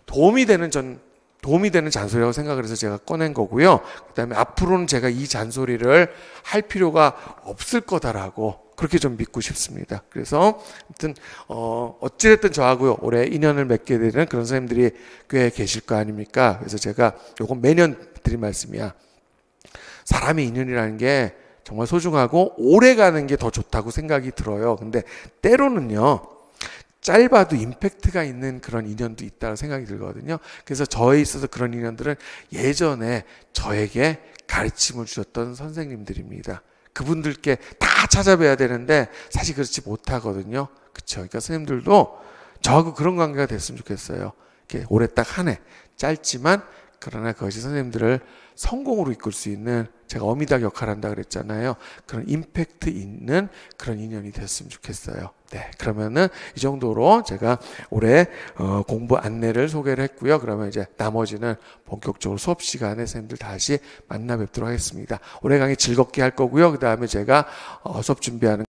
도움이 되는 전 도움이 되는 잔소리라고 생각을 해서 제가 꺼낸 거고요. 그 다음에 앞으로는 제가 이 잔소리를 할 필요가 없을 거다라고 그렇게 좀 믿고 싶습니다. 그래서 아무튼 어, 어찌됐든 저하고 올해 인연을 맺게 되는 그런 선생님들이 꽤 계실 거 아닙니까? 그래서 제가 요건 매년 드린 말씀이야. 사람의 인연이라는 게 정말 소중하고 오래 가는 게 더 좋다고 생각이 들어요. 근데 때로는요. 짧아도 임팩트가 있는 그런 인연도 있다고 생각이 들거든요. 그래서 저에 있어서 그런 인연들은 예전에 저에게 가르침을 주셨던 선생님들입니다. 그분들께 다 찾아뵈야 되는데 사실 그렇지 못하거든요. 그렇죠? 그러니까 선생님들도 저하고 그런 관계가 됐으면 좋겠어요. 이렇게 올해 딱 한 해 짧지만 그러나 그것이 선생님들을 성공으로 이끌 수 있는 제가 어미닭 역할을 한다 그랬잖아요. 그런 임팩트 있는 그런 인연이 됐으면 좋겠어요. 네, 그러면은 이 정도로 제가 올해 어, 공부 안내를 소개를 했고요. 그러면 이제 나머지는 본격적으로 수업 시간에 선생님들 다시 만나 뵙도록 하겠습니다. 올해 강의 즐겁게 할 거고요. 그 다음에 제가 어, 수업 준비하는